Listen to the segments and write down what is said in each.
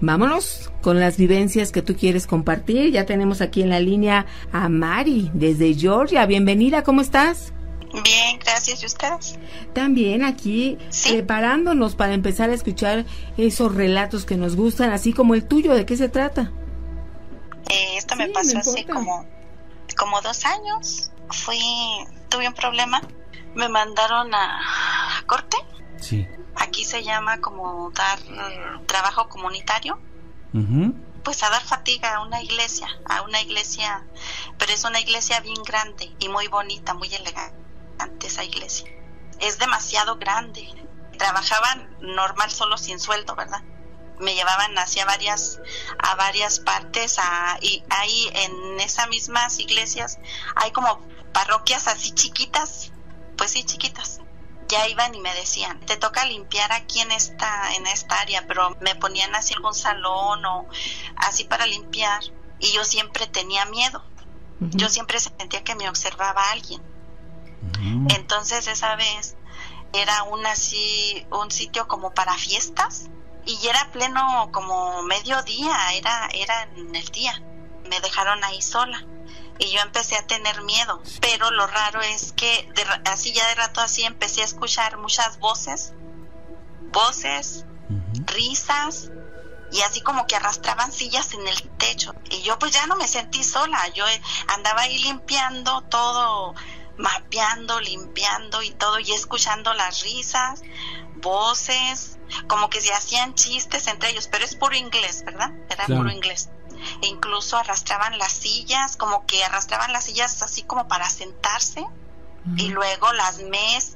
Vámonos con las vivencias que tú quieres compartir. Ya tenemos aquí en la línea a Mari desde Georgia. Bienvenida, ¿cómo estás? Bien, gracias. ¿Y ustedes? También aquí, ¿sí?, preparándonos para empezar a escuchar esos relatos que nos gustan, así como el tuyo. ¿De qué se trata? Esto me pasó hace como 2 años. Tuve un problema. Me mandaron a corte. Sí. Aquí se llama como dar trabajo comunitario. Uh-huh. Pues a dar fatiga a una iglesia, pero es una iglesia bien grande y muy bonita, muy elegante esa iglesia. Es demasiado grande. Trabajaban normal, solo sin sueldo, ¿verdad? Me llevaban hacia varias partes, y ahí en esas mismas iglesias hay como parroquias así chiquitas, pues sí, chiquitas. Ya iban y me decían, te toca limpiar aquí en esta área, pero me ponían así algún salón o así para limpiar, y yo siempre tenía miedo. Uh-huh. Yo siempre sentía que me observaba alguien. Uh-huh. Entonces esa vez era un sitio como para fiestas, y era pleno como mediodía, era en el día. Me dejaron ahí sola. Y yo empecé a tener miedo, pero lo raro es que así ya de rato así empecé a escuchar muchas voces, uh-huh, risas, y así como que arrastraban sillas en el techo. Y yo pues ya no me sentí sola, yo andaba ahí limpiando todo, mapeando, limpiando y todo, y escuchando las risas, voces, como que se hacían chistes entre ellos, pero es puro inglés, ¿verdad? Era claro. Puro inglés. E incluso arrastraban las sillas así como para sentarse, uh-huh, y luego las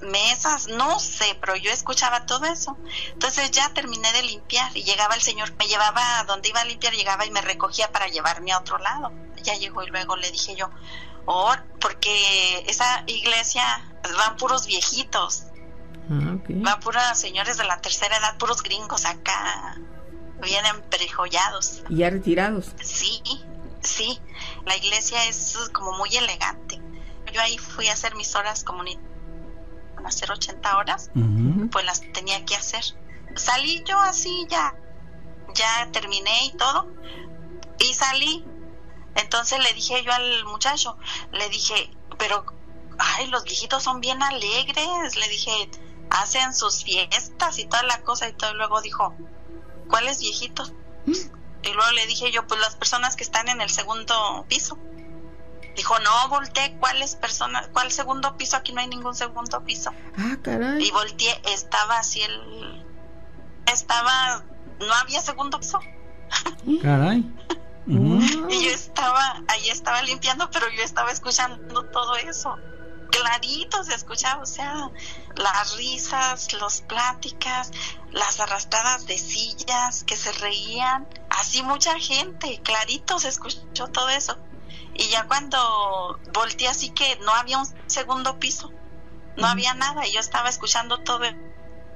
mesas, no sé, pero yo escuchaba todo eso. Entonces ya terminé de limpiar y llegaba el señor, me llevaba a donde iba a limpiar, llegaba y me recogía para llevarme a otro lado. Ya llegó y luego le dije yo, porque esa iglesia van puros viejitos, uh-huh, okay, van puros señores de la tercera edad, puros gringos acá, bien emperejollados. ¿Y ya retirados? Sí. La iglesia es como muy elegante. Yo ahí fui a hacer mis horas comunitarias, a hacer 80 horas, uh-huh, pues las tenía que hacer. Salí yo así, ya terminé y todo, y salí. Entonces le dije yo al muchacho, pero, ay, los viejitos son bien alegres, le dije, hacen sus fiestas y toda la cosa y todo, y luego dijo, ¿cuáles viejitos? Y luego le dije yo, pues las personas que están en el segundo piso. Dijo, no, volteé, ¿cuáles personas? ¿Cuál segundo piso? Aquí no hay ningún segundo piso. Ah, caray. Y volteé, no había segundo piso. Caray. Uh-huh. Y yo ahí estaba limpiando, pero yo estaba escuchando todo eso. Clarito se escuchaba, o sea, las risas, las pláticas, las arrastradas de sillas que se reían, así mucha gente, clarito se escuchó todo eso. Y ya cuando volteé así que no había un segundo piso, no había nada, y yo estaba escuchando todo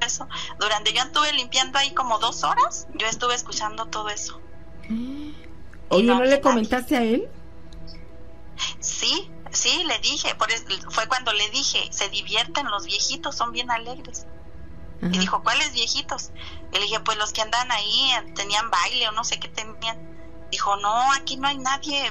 eso. Yo anduve limpiando ahí como 2 horas, yo estuve escuchando todo eso. ¿Oye, no le comentaste a él? Sí, le dije, fue cuando le dije, se divierten los viejitos, son bien alegres. Ajá. Y dijo, ¿cuáles viejitos? Y le dije, pues los que andan ahí, tenían baile o no sé qué tenían. Dijo, no, aquí no hay nadie.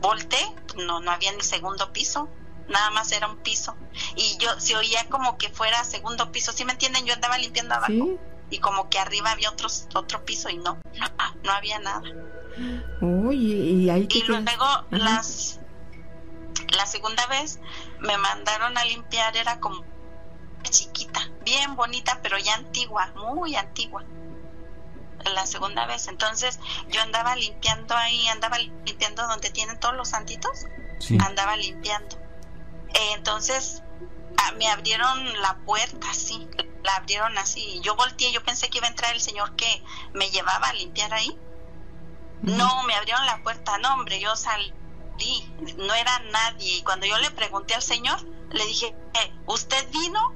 Volté, no había ni segundo piso, nada más era un piso. Y yo se oía como que fuera segundo piso, ¿sí me entienden? Yo andaba limpiando abajo, ¿sí?, y como que arriba había otro piso y no había nada. Uy, y luego ajá, la segunda vez me mandaron a limpiar, era como chiquita, bien bonita, pero ya antigua, muy antigua. La segunda vez, entonces yo andaba limpiando donde tienen todos los santitos, sí, andaba limpiando. Entonces me abrieron la puerta, sí, la abrieron así. Yo volteé, yo pensé que iba a entrar el señor que me llevaba a limpiar ahí. Uh-huh. No, me abrieron la puerta, no, hombre, yo salí. No era nadie. Y cuando yo le pregunté al señor, le dije, ¿usted vino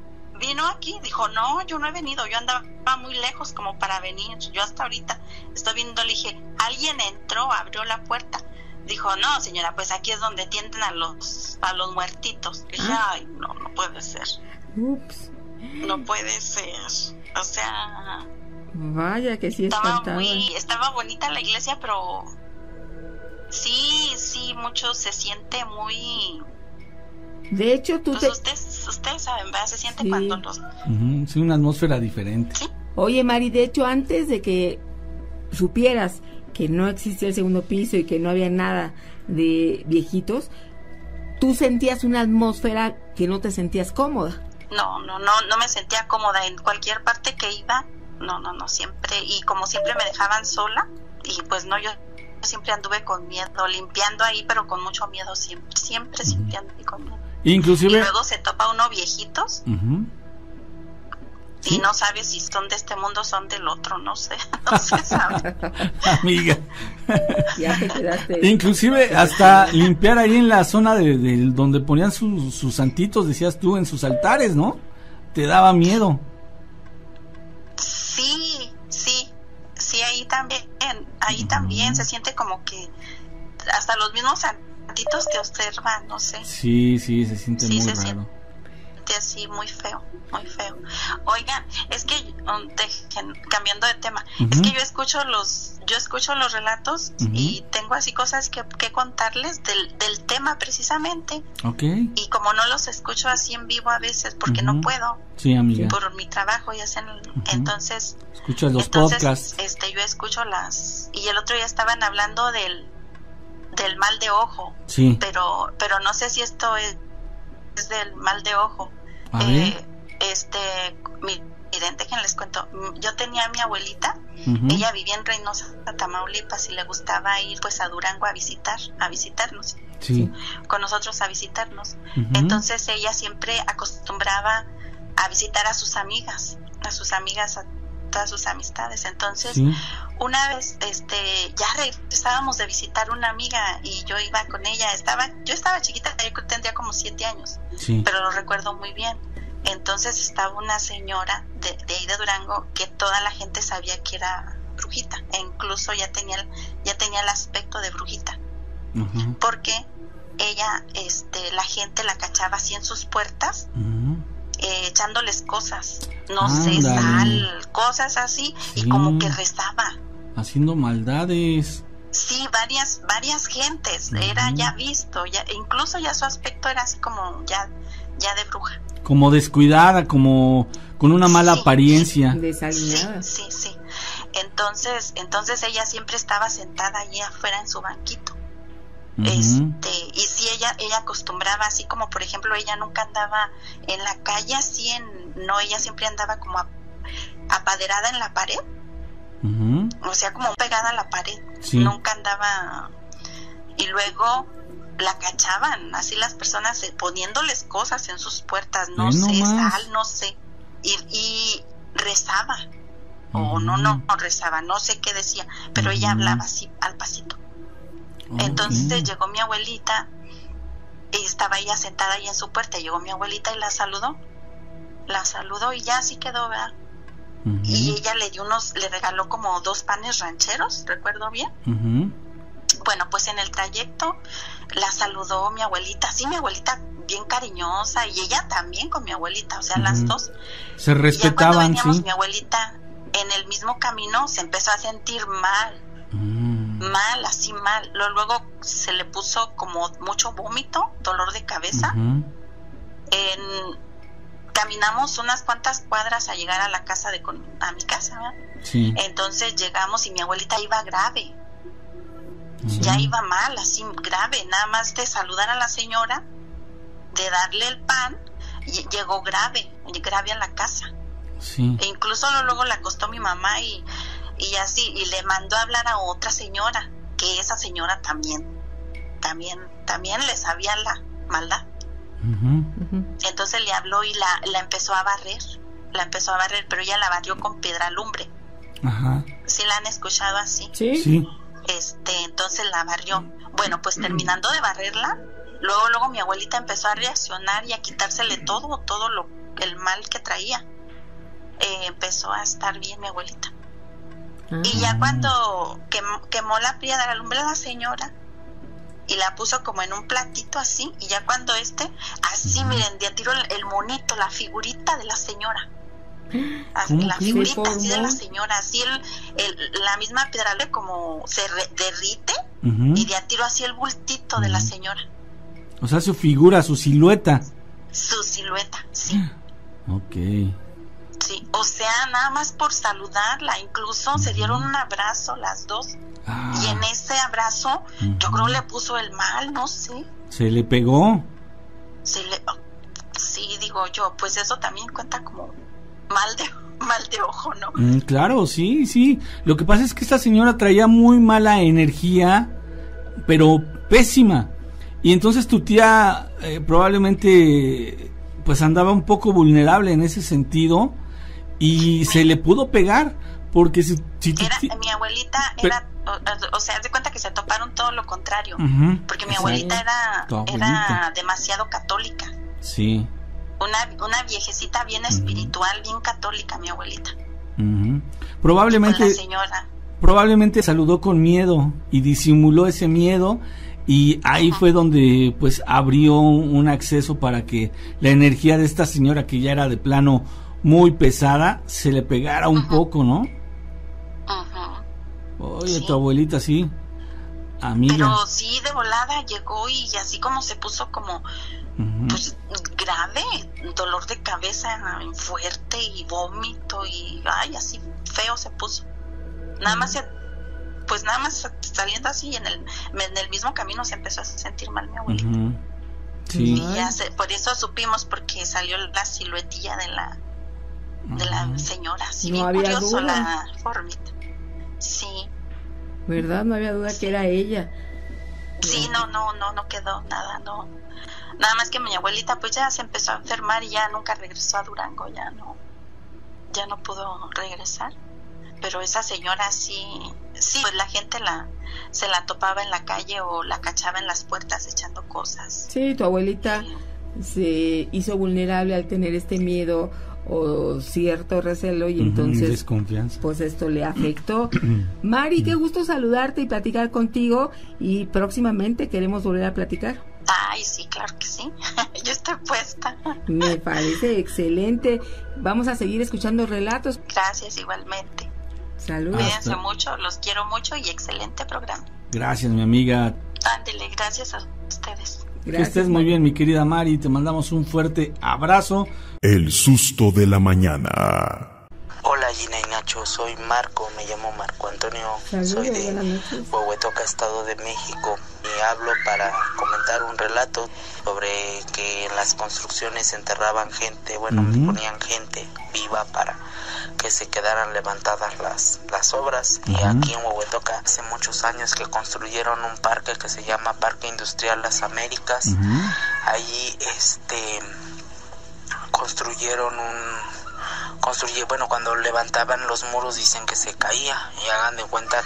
aquí? Dijo, no, yo no he venido, yo andaba muy lejos como para venir, yo hasta ahorita estoy viendo. Le dije, alguien entró, abrió la puerta. Dijo, no, señora, pues aquí es donde tienden a los muertitos. Le dije, ay, no puede ser. Ups. No puede ser, o sea, Vaya que sí estaba muy, estaba bonita la iglesia, pero sí, sí, mucho se siente muy... De hecho, tú pues te... ustedes saben, ¿verdad? Se siente sí. Cuando los... Uh-huh, sí, una atmósfera diferente. ¿Sí? Oye, Mari, de hecho, antes de que supieras que no existía el segundo piso y que no había nada de viejitos, tú sentías una atmósfera que no te sentías cómoda. No me sentía cómoda en cualquier parte que iba. No, siempre, y como siempre me dejaban sola, y pues no, yo siempre anduve con miedo, limpiando ahí, pero con mucho miedo, siempre anduve con miedo. Inclusive... Y luego se topa uno viejitos, uh-huh. ¿Sí? Y no sabes si son de este mundo o son del otro, no se sabe. Amiga. Ya te quedaste. Inclusive hasta limpiar ahí en la zona de donde ponían sus santitos, decías tú, en sus altares, ¿no? Te daba miedo. Sí, ahí también se siente como que hasta los mismos santitos te observan, no sé. Sí, se siente sí, muy se raro. Siente así, muy feo. Oigan, es que cambiando de tema, uh-huh. Es que yo escucho los relatos, uh-huh. Y tengo así cosas que contarles del tema precisamente. Okay. Y como no los escucho así en vivo a veces porque uh-huh. No puedo. Sí, amiga. Por mi trabajo y hacen uh-huh. Entonces escuchas los podcasts. Yo escucho las, y el otro día estaban hablando del mal de ojo. Sí. Pero no sé si esto es del mal de ojo. A ver. Miren, déjenles cuento. Yo tenía a mi abuelita, uh-huh. Ella vivía en Reynosa, Tamaulipas, y le gustaba ir pues a Durango a visitarnos. Sí. Con nosotros a visitarnos. Uh-huh. Entonces ella siempre acostumbraba a visitar a sus amigas, a todas sus amistades. Entonces, sí. Una vez ya regresábamos de visitar una amiga y yo iba con ella. Yo estaba chiquita, yo tendría como 7 años, sí. Pero lo recuerdo muy bien. Entonces estaba una señora de ahí de Durango que toda la gente sabía que era brujita, e incluso ya tenía el aspecto de brujita, uh-huh. Porque ella, la gente la cachaba así en sus puertas, uh-huh. Echándoles cosas, no sé, sal, cosas así, sí. Y como que rezaba, haciendo maldades. Sí, varias gentes, uh-huh. Era ya visto, incluso ya su aspecto era así como ya de bruja. Como descuidada, como con una mala apariencia. Desalineada. Sí. Entonces ella siempre estaba sentada allí afuera en su banquito. Uh-huh. Y sí, ella acostumbraba así como, por ejemplo, ella nunca andaba en la calle así ella siempre andaba como apaderada en la pared. Uh-huh. O sea, como pegada a la pared. Sí. Nunca andaba. Y luego la cachaban así las personas poniéndoles cosas en sus puertas, no sé, sal, y rezaba, uh-huh. O no rezaba, no sé qué decía, pero uh-huh. Ella hablaba así al pasito. Okay. Entonces llegó mi abuelita y estaba ella sentada ahí en su puerta, llegó mi abuelita y la saludó y ya así quedó, ¿verdad? Uh-huh. Y ella le regaló como 2 panes rancheros, recuerdo bien. Uh-huh. Bueno, pues en el trayecto la saludó mi abuelita, sí, mi abuelita bien cariñosa, y ella también con mi abuelita, o sea, uh-huh. Las dos se respetaban. Y ya cuando veníamos, ¿sí? Mi abuelita en el mismo camino se empezó a sentir mal, uh-huh. mal, luego se le puso como mucho vómito, dolor de cabeza, uh-huh. Caminamos unas cuantas cuadras a llegar a la casa a mi casa, ¿verdad? Sí. Entonces llegamos y mi abuelita iba grave. Sí. Ya iba mal, así grave, nada más de saludar a la señora, de darle el pan, llegó grave a la casa. Sí. E incluso luego la acostó mi mamá y así, y le mandó a hablar a otra señora, que esa señora también le sabía la maldad. Uh-huh, uh-huh. Entonces le habló y la empezó a barrer, pero ella la barrió con piedralumbre. Ajá. ¿Sí la han escuchado así? Sí. Entonces la barrió. Bueno, pues terminando de barrerla, luego mi abuelita empezó a reaccionar y a quitársele todo el mal que traía. Empezó a estar bien mi abuelita. Uh-huh. Y ya cuando quemó la piedra, la lumbre a la señora y la puso como en un platito así, y ya cuando así, uh-huh. Miren, de a tiro el monito, la figurita de la señora. la figurita así de la señora, así la misma piedra como se derrite, y de a tiro así el bultito de la señora. O sea, su figura, su silueta. Su silueta, sí. Ok. Sí, o sea, nada más por saludarla, incluso se dieron un abrazo las dos. Y en ese abrazo, yo creo le puso el mal, no sé. ¿Se le pegó? Sí, digo yo, pues eso también cuenta como mal de ojo, ¿no? Claro, sí, sí. Lo que pasa es que esta señora traía muy mala energía, pero pésima. Y entonces tu tía probablemente pues andaba un poco vulnerable en ese sentido y se le pudo pegar porque si era, mi abuelita era, o sea, haz de cuenta que se toparon todo lo contrario, porque mi abuelita era demasiado católica. Sí. Una viejecita bien espiritual, bien católica, mi abuelita. Probablemente saludó con miedo y disimuló ese miedo. Y ahí fue donde pues abrió un acceso para que la energía de esta señora, que ya era de plano muy pesada, se le pegara un poco, ¿no? Oye, sí. Tu abuelita, sí, amiga. Pero sí, de volada llegó y así como se puso como pues, grave, dolor de cabeza fuerte y vómito y ay, así feo se puso. Nada más saliendo así en el mismo camino se empezó a sentir mal mi abuelita. Sí. Y ya por eso supimos, porque salió la siluetilla de la señora, así no bien curioso duda. La formita. Sí. ¿Verdad? No había duda que era ella. Sí, no quedó nada, no. Nada más que mi abuelita pues ya se empezó a enfermar y ya nunca regresó a Durango, ya no pudo regresar. Pero esa señora sí, pues la gente se la topaba en la calle o la cachaba en las puertas echando cosas. Sí, tu abuelita se hizo vulnerable al tener este miedo o cierto recelo y entonces desconfianza. Pues esto le afectó. Mari, qué gusto saludarte y platicar contigo, y próximamente queremos volver a platicar. Ay, sí, claro que sí. Yo estoy puesta. Me parece excelente. Vamos a seguir escuchando relatos. Gracias, igualmente. Saludos. Cuídense mucho, los quiero mucho y excelente programa. Gracias, mi amiga. Ándele, gracias a ustedes. Gracias, que estés muy bien, mi querida Mari. Te mandamos un fuerte abrazo. El susto de la mañana. Hola, Gina y Nacho, soy Marco, me llamo Marco Antonio. Saludos, soy de Huehuetoca, Estado de México. Y hablo para comentar un relato sobre que en las construcciones enterraban gente, ponían gente viva para que se quedaran levantadas las obras. Y aquí en Huehuetoca hace muchos años que construyeron un parque que se llama Parque Industrial Las Américas. Allí construyeron cuando levantaban los muros dicen que se caía, y hagan de cuenta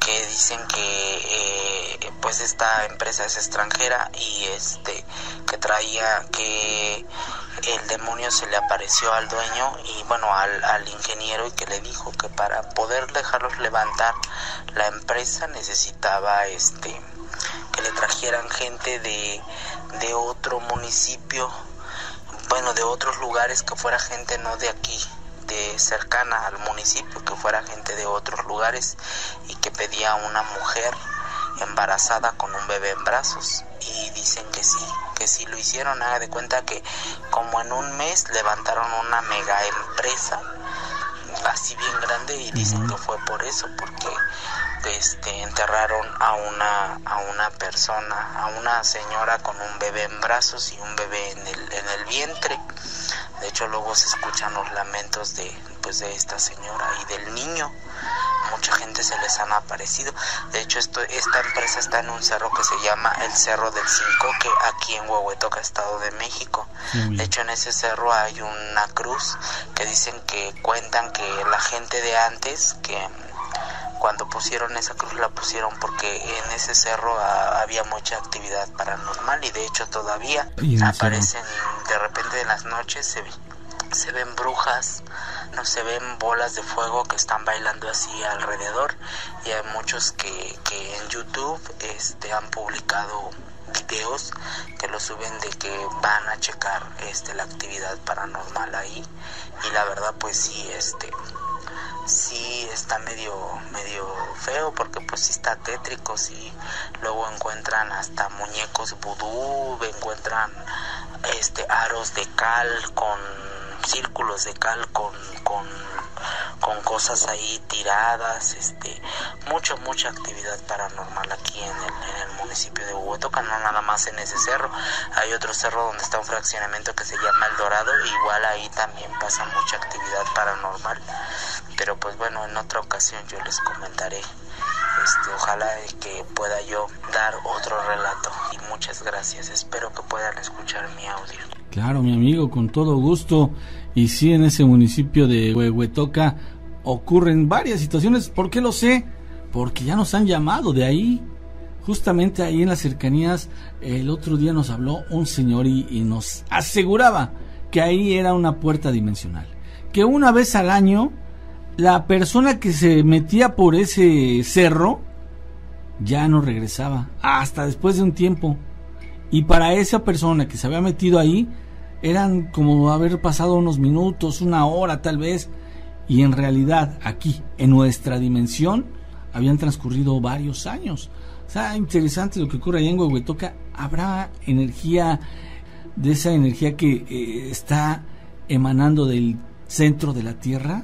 que dicen que pues esta empresa es extranjera y que traía que el demonio se le apareció al dueño y al ingeniero, y que le dijo que para poder dejarlos levantar la empresa necesitaba que le trajeran gente de otro municipio, de otros lugares, que fuera gente no de aquí, cercana al municipio, que fuera gente de otros lugares, y que pedía a una mujer embarazada con un bebé en brazos, y dicen que sí lo hicieron. Haga de cuenta que como en un mes levantaron una mega empresa así bien grande, y dicen que fue por eso, porque enterraron a una persona, a una señora con un bebé en brazos y un bebé en el vientre. De hecho, luego se escuchan los lamentos de esta señora y del niño. Mucha gente se les han aparecido. De hecho, esta empresa está en un cerro que se llama el Cerro del Zinco, que aquí en Huehuetoca, Estado de México. De hecho, en ese cerro hay una cruz que dicen que cuentan que la gente de antes, que cuando pusieron esa cruz la pusieron porque en ese cerro había mucha actividad paranormal, y de hecho todavía aparecen de repente en las noches, se ven brujas, no se ven bolas de fuego que están bailando así alrededor, y hay muchos que en YouTube han publicado videos que lo suben de que van a checar la actividad paranormal ahí, y la verdad pues sí, sí está medio feo, porque pues sí está tétrico. Sí, luego encuentran hasta muñecos vudú, encuentran aros de cal con círculos de cal con cosas ahí tiradas, mucha actividad paranormal aquí en el municipio de Huehuetoca. No nada más en ese cerro, hay otro cerro donde está un fraccionamiento que se llama El Dorado, igual ahí también pasa mucha actividad paranormal, pero pues bueno, en otra ocasión yo les comentaré, ojalá que pueda yo dar otro relato, y muchas gracias, espero que puedan escuchar mi audio. Claro, mi amigo, con todo gusto. Y sí, en ese municipio de Huehuetoca ocurren varias situaciones. ¿Por qué lo sé? Porque ya nos han llamado de ahí. Justamente ahí en las cercanías, el otro día nos habló un señor y nos aseguraba que ahí era una puerta dimensional, que una vez al año la persona que se metía por ese cerro ya no regresaba, hasta después de un tiempo. Y para esa persona que se había metido ahí, eran como haber pasado unos minutos, una hora tal vez, y en realidad aquí, en nuestra dimensión, habían transcurrido varios años. O sea, interesante lo que ocurre allá en Huehuetoca. Habrá energía, de esa energía que está emanando del centro de la Tierra,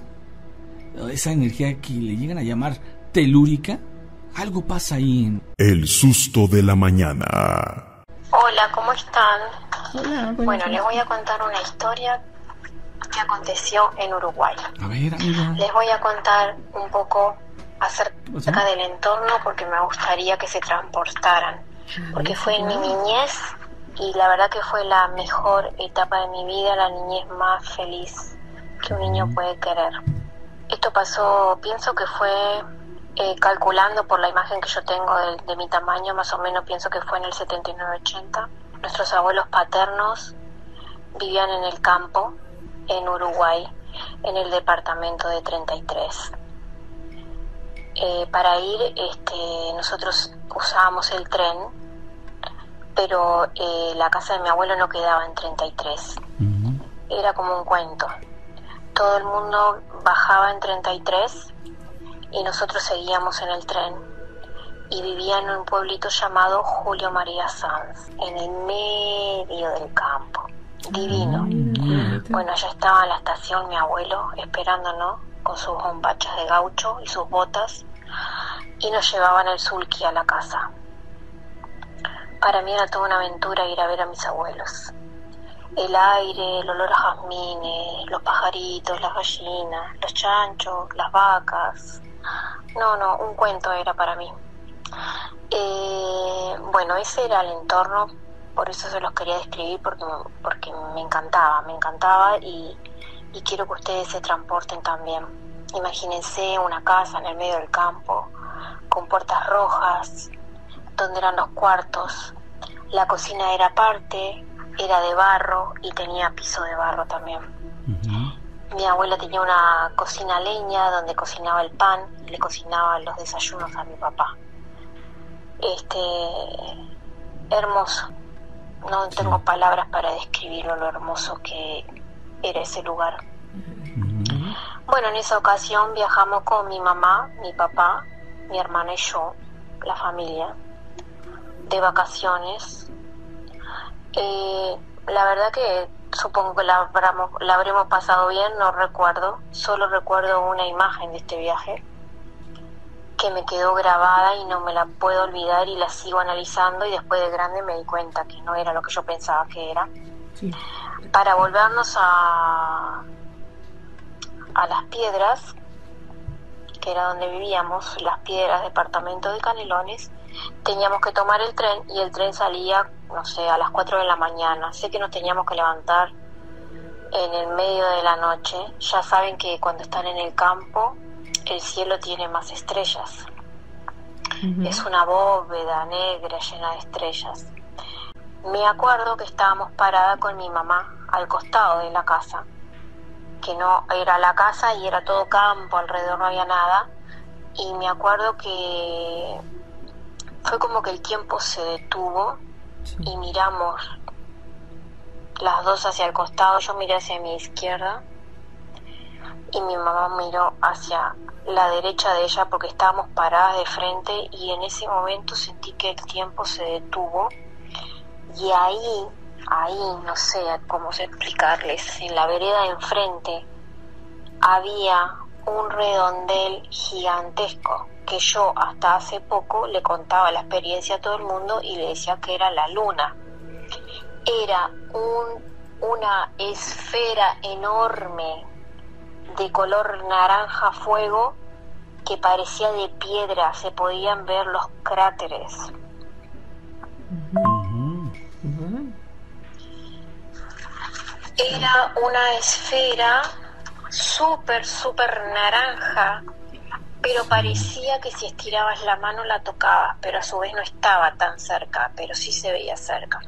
esa energía que le llegan a llamar telúrica. Algo pasa ahí en El Susto de la Mañana. Hola, ¿cómo están? Hola, bueno, les voy a contar una historia que aconteció en Uruguay. A ver, amiga. Les voy a contar un poco acerca del entorno, porque me gustaría que se transportaran, porque fue en mi niñez y la verdad que fue la mejor etapa de mi vida, la niñez más feliz que un niño puede querer. Esto pasó, pienso que fue... calculando por la imagen que yo tengo de mi tamaño, más o menos pienso que fue en el 79-80. Nuestros abuelos paternos vivían en el campo, en Uruguay, en el departamento de 33. Para ir, nosotros usábamos el tren, pero la casa de mi abuelo no quedaba en 33. Era como un cuento. Todo el mundo bajaba en 33... y nosotros seguíamos en el tren, y vivía en un pueblito llamado Julio María Sanz, en el medio del campo. Divino. Bueno, allá estaba en la estación mi abuelo esperándonos con sus bombachas de gaucho y sus botas, y nos llevaban el sulky a la casa. Para mí era toda una aventura ir a ver a mis abuelos. El aire, el olor a jazmines, los pajaritos, las gallinas, los chanchos, las vacas. No, un cuento era para mí. Bueno, ese era el entorno, por eso se los quería describir, porque me encantaba y quiero que ustedes se transporten también. Imagínense una casa en el medio del campo, con puertas rojas, donde eran los cuartos. La cocina era aparte, era de barro y tenía piso de barro también. Mi abuela tenía una cocina a leña donde cocinaba el pan y le cocinaba los desayunos a mi papá. Hermoso. No tengo palabras para describirlo, lo hermoso que era ese lugar. Bueno, en esa ocasión viajamos con mi mamá, mi papá, mi hermana y yo, la familia, de vacaciones. La verdad que supongo que la habremos pasado bien, no recuerdo, solo recuerdo una imagen de este viaje que me quedó grabada y no me la puedo olvidar, y la sigo analizando, y después de grande me di cuenta que no era lo que yo pensaba que era. Para volvernos a Las Piedras, que era donde vivíamos, Las Piedras, departamento de Canelones, teníamos que tomar el tren, y el tren salía, no sé, a las 4 de la mañana. Sé que nos teníamos que levantar en el medio de la noche. Ya saben que cuando están en el campo, el cielo tiene más estrellas. Es una bóveda negra llena de estrellas. Me acuerdo que estábamos parada con mi mamá al costado de la casa, que no era la casa y era todo campo, alrededor no había nada. Y me acuerdo que fue como que el tiempo se detuvo sí. Y miramos las dos hacia el costado. Yo miré hacia mi izquierda y mi mamá miró hacia la derecha de ella, porque estábamos paradas de frente, y en ese momento sentí que el tiempo se detuvo. Y ahí, no sé cómo explicarles, en la vereda de enfrente había un redondel gigantesco que yo hasta hace poco le contaba la experiencia a todo el mundo y le decía que era la luna. Era una esfera enorme de color naranja fuego que parecía de piedra, se podían ver los cráteres. Era una esfera súper naranja, pero parecía que si estirabas la mano la tocabas, pero a su vez no estaba tan cerca, pero sí se veía cerca.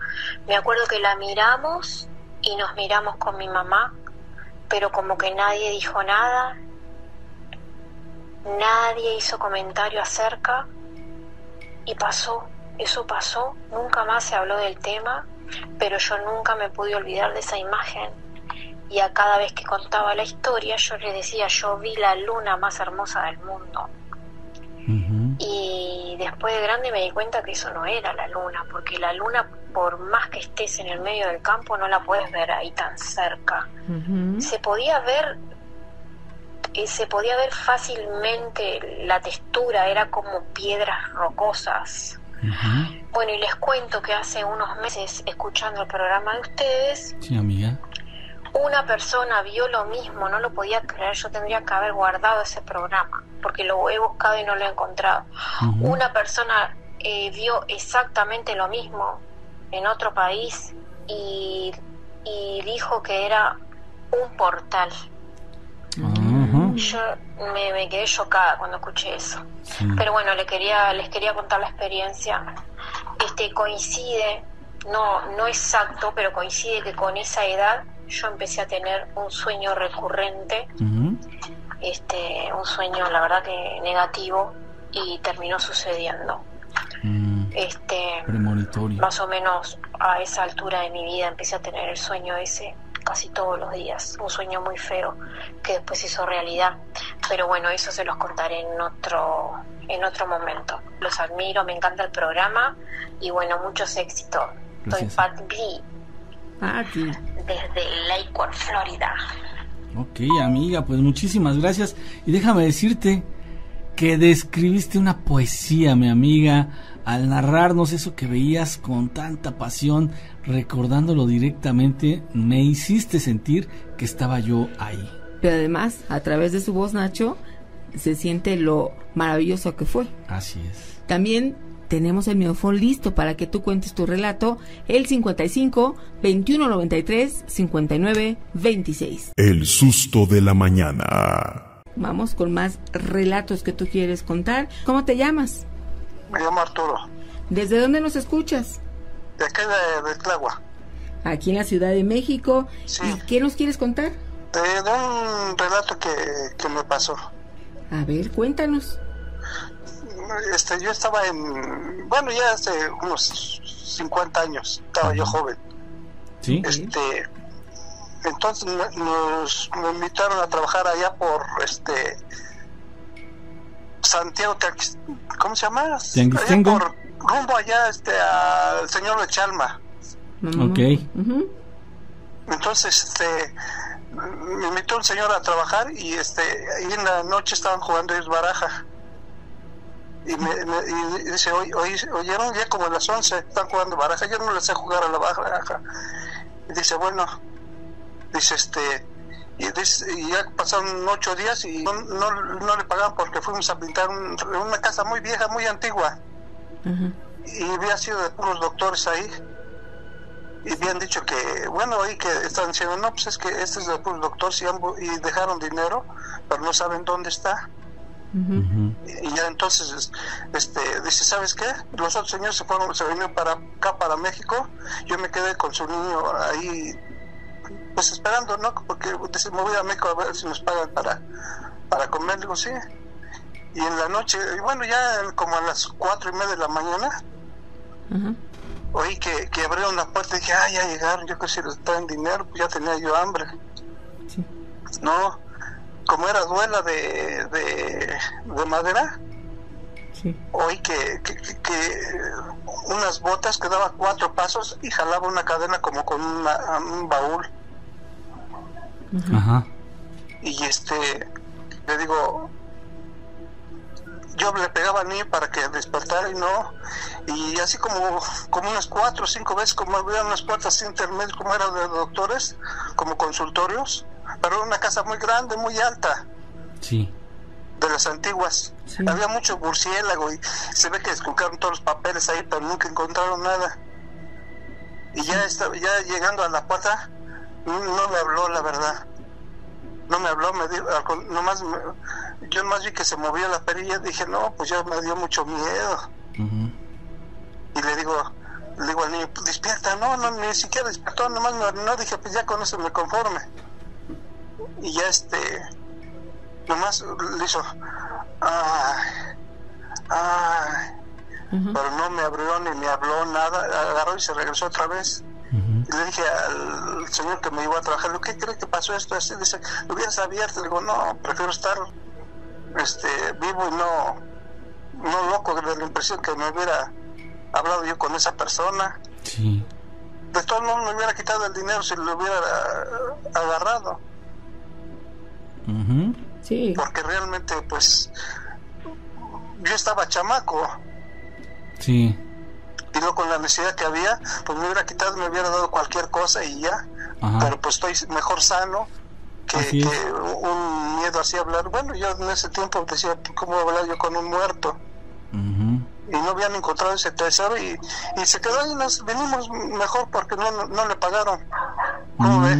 Me acuerdo que la miramos y nos miramos con mi mamá, pero como que nadie dijo nada, nadie hizo comentario acerca, y pasó, nunca más se habló del tema, pero yo nunca me pude olvidar de esa imagen. Y a cada vez que contaba la historia yo les decía, yo vi la luna más hermosa del mundo. Uh-huh. Y después de grande me di cuenta que eso no era la luna, porque la luna, por más que estés en el medio del campo, no la puedes ver ahí tan cerca. Uh-huh. Se podía ver fácilmente la textura, era como piedras rocosas. Uh-huh. Bueno, y les cuento que hace unos meses, escuchando el programa de ustedes, sí, amiga, una persona vio lo mismo, no lo podía creer. Yo tendría que haber guardado ese programa, porque lo he buscado y no lo he encontrado. Uh-huh. Una persona vio exactamente lo mismo en otro país y dijo que era un portal. Uh-huh. Yo me quedé chocada cuando escuché eso. Sí. Pero bueno, les quería contar la experiencia. Coincide, no exacto, pero coincide que con esa edad yo empecé a tener un sueño recurrente, uh-huh, un sueño, la verdad que negativo, y terminó sucediendo. Premonitorio. Más o menos a esa altura de mi vida empecé a tener el sueño ese casi todos los días, un sueño muy feo que después hizo realidad, pero bueno, eso se los contaré en otro momento. Los admiro, me encanta el programa y bueno, muchos éxitos. Gracias. Soy Pati. Desde Lakewood, Florida. Ok, amiga, pues muchísimas gracias. Y déjame decirte que describiste una poesía, mi amiga, al narrarnos eso que veías con tanta pasión, recordándolo directamente. Me hiciste sentir que estaba yo ahí. Pero además, a través de su voz, Nacho, se siente lo maravilloso que fue. Así es. También tenemos el micrófono listo para que tú cuentes tu relato, el 55-2193-59-26. El susto de la mañana. Vamos con más relatos que tú quieres contar. ¿Cómo te llamas? Me llamo Arturo. ¿Desde dónde nos escuchas? De acá de Tláhuac. Aquí en la Ciudad de México. Sí. ¿Y qué nos quieres contar? De un relato que me pasó. A ver, cuéntanos. Yo estaba ya hace unos 50 años, estaba yo joven. Sí. Entonces nos invitaron a trabajar allá por Santiago, ¿cómo se llama? Allá por rumbo allá al señor de Chalma. Okay. Uh-huh. Entonces me invitó un señor a trabajar y en la noche estaban jugando ellos baraja. Y dice, oyeron ya como a las 11, están jugando baraja, yo no les sé jugar a la baraja. Y dice, bueno, dice, y ya pasaron 8 días y no le pagaban, porque fuimos a pintar una casa muy vieja, muy antigua. Uh-huh. Y había sido de puros doctores ahí. Y habían dicho que, bueno, ahí que están diciendo, no, pues es que este es de puros doctores y dejaron dinero, pero no saben dónde está. Uh-huh. Y ya entonces dice, ¿sabes qué? Los otros señores se vinieron para acá, para México. Yo me quedé con su niño ahí, pues esperando, ¿no? Porque dice, me voy a México a ver si nos pagan para comer. Digo, sí. Y en la noche, y bueno, ya como a las 4:30 de la mañana, uh-huh, oí que abrieron las puertas y dije, ah, ya llegaron, yo que si les traen dinero, pues ya tenía yo hambre. Sí. No, como era duela de madera, sí. Oí que unas botas que daba 4 pasos y jalaba una cadena como con un baúl. Ajá. Y le digo, yo le pegaba a mí para que despertara y no, y así como unas 4 o 5 veces, como había unas puertas intermedias, como eran de doctores, como consultorios, pero era una casa muy grande, muy alta, sí, de las antiguas, sí. Había mucho murciélago y se ve que esculcaron todos los papeles ahí, pero nunca encontraron nada. Y ya, ya llegando a la puerta, no me habló, la verdad. No me habló, me dijo, nomás yo nomás vi que se movió la perilla, dije, no, pues ya me dio mucho miedo. Uh-huh. Y le digo al niño, despierta, no, ni siquiera despertó, nomás no, dije, pues ya con eso me conforme. Y ya nomás le hizo, ay, uh-huh. Pero no me abrió ni me habló nada, agarró y se regresó otra vez. Y le dije al señor que me iba a trabajar, ¿qué cree que pasó esto? Así dice, lo hubieras abierto. Le digo, no, prefiero estar vivo y no loco, de la impresión que me hubiera hablado yo con esa persona. Sí. De todo no me hubiera quitado el dinero si lo hubiera agarrado. Uh-huh. Sí. Porque realmente, pues, yo estaba chamaco. Sí. Y luego con la necesidad que había, pues me hubiera quitado, me hubiera dado cualquier cosa y ya. Ajá. Pero pues estoy mejor sano que un miedo así a hablar. Bueno, yo en ese tiempo decía, ¿cómo voy a hablar yo con un muerto? Uh-huh. Y no habían encontrado ese tesoro y se quedó y nos venimos mejor porque no le pagaron. ¿Cómo ves?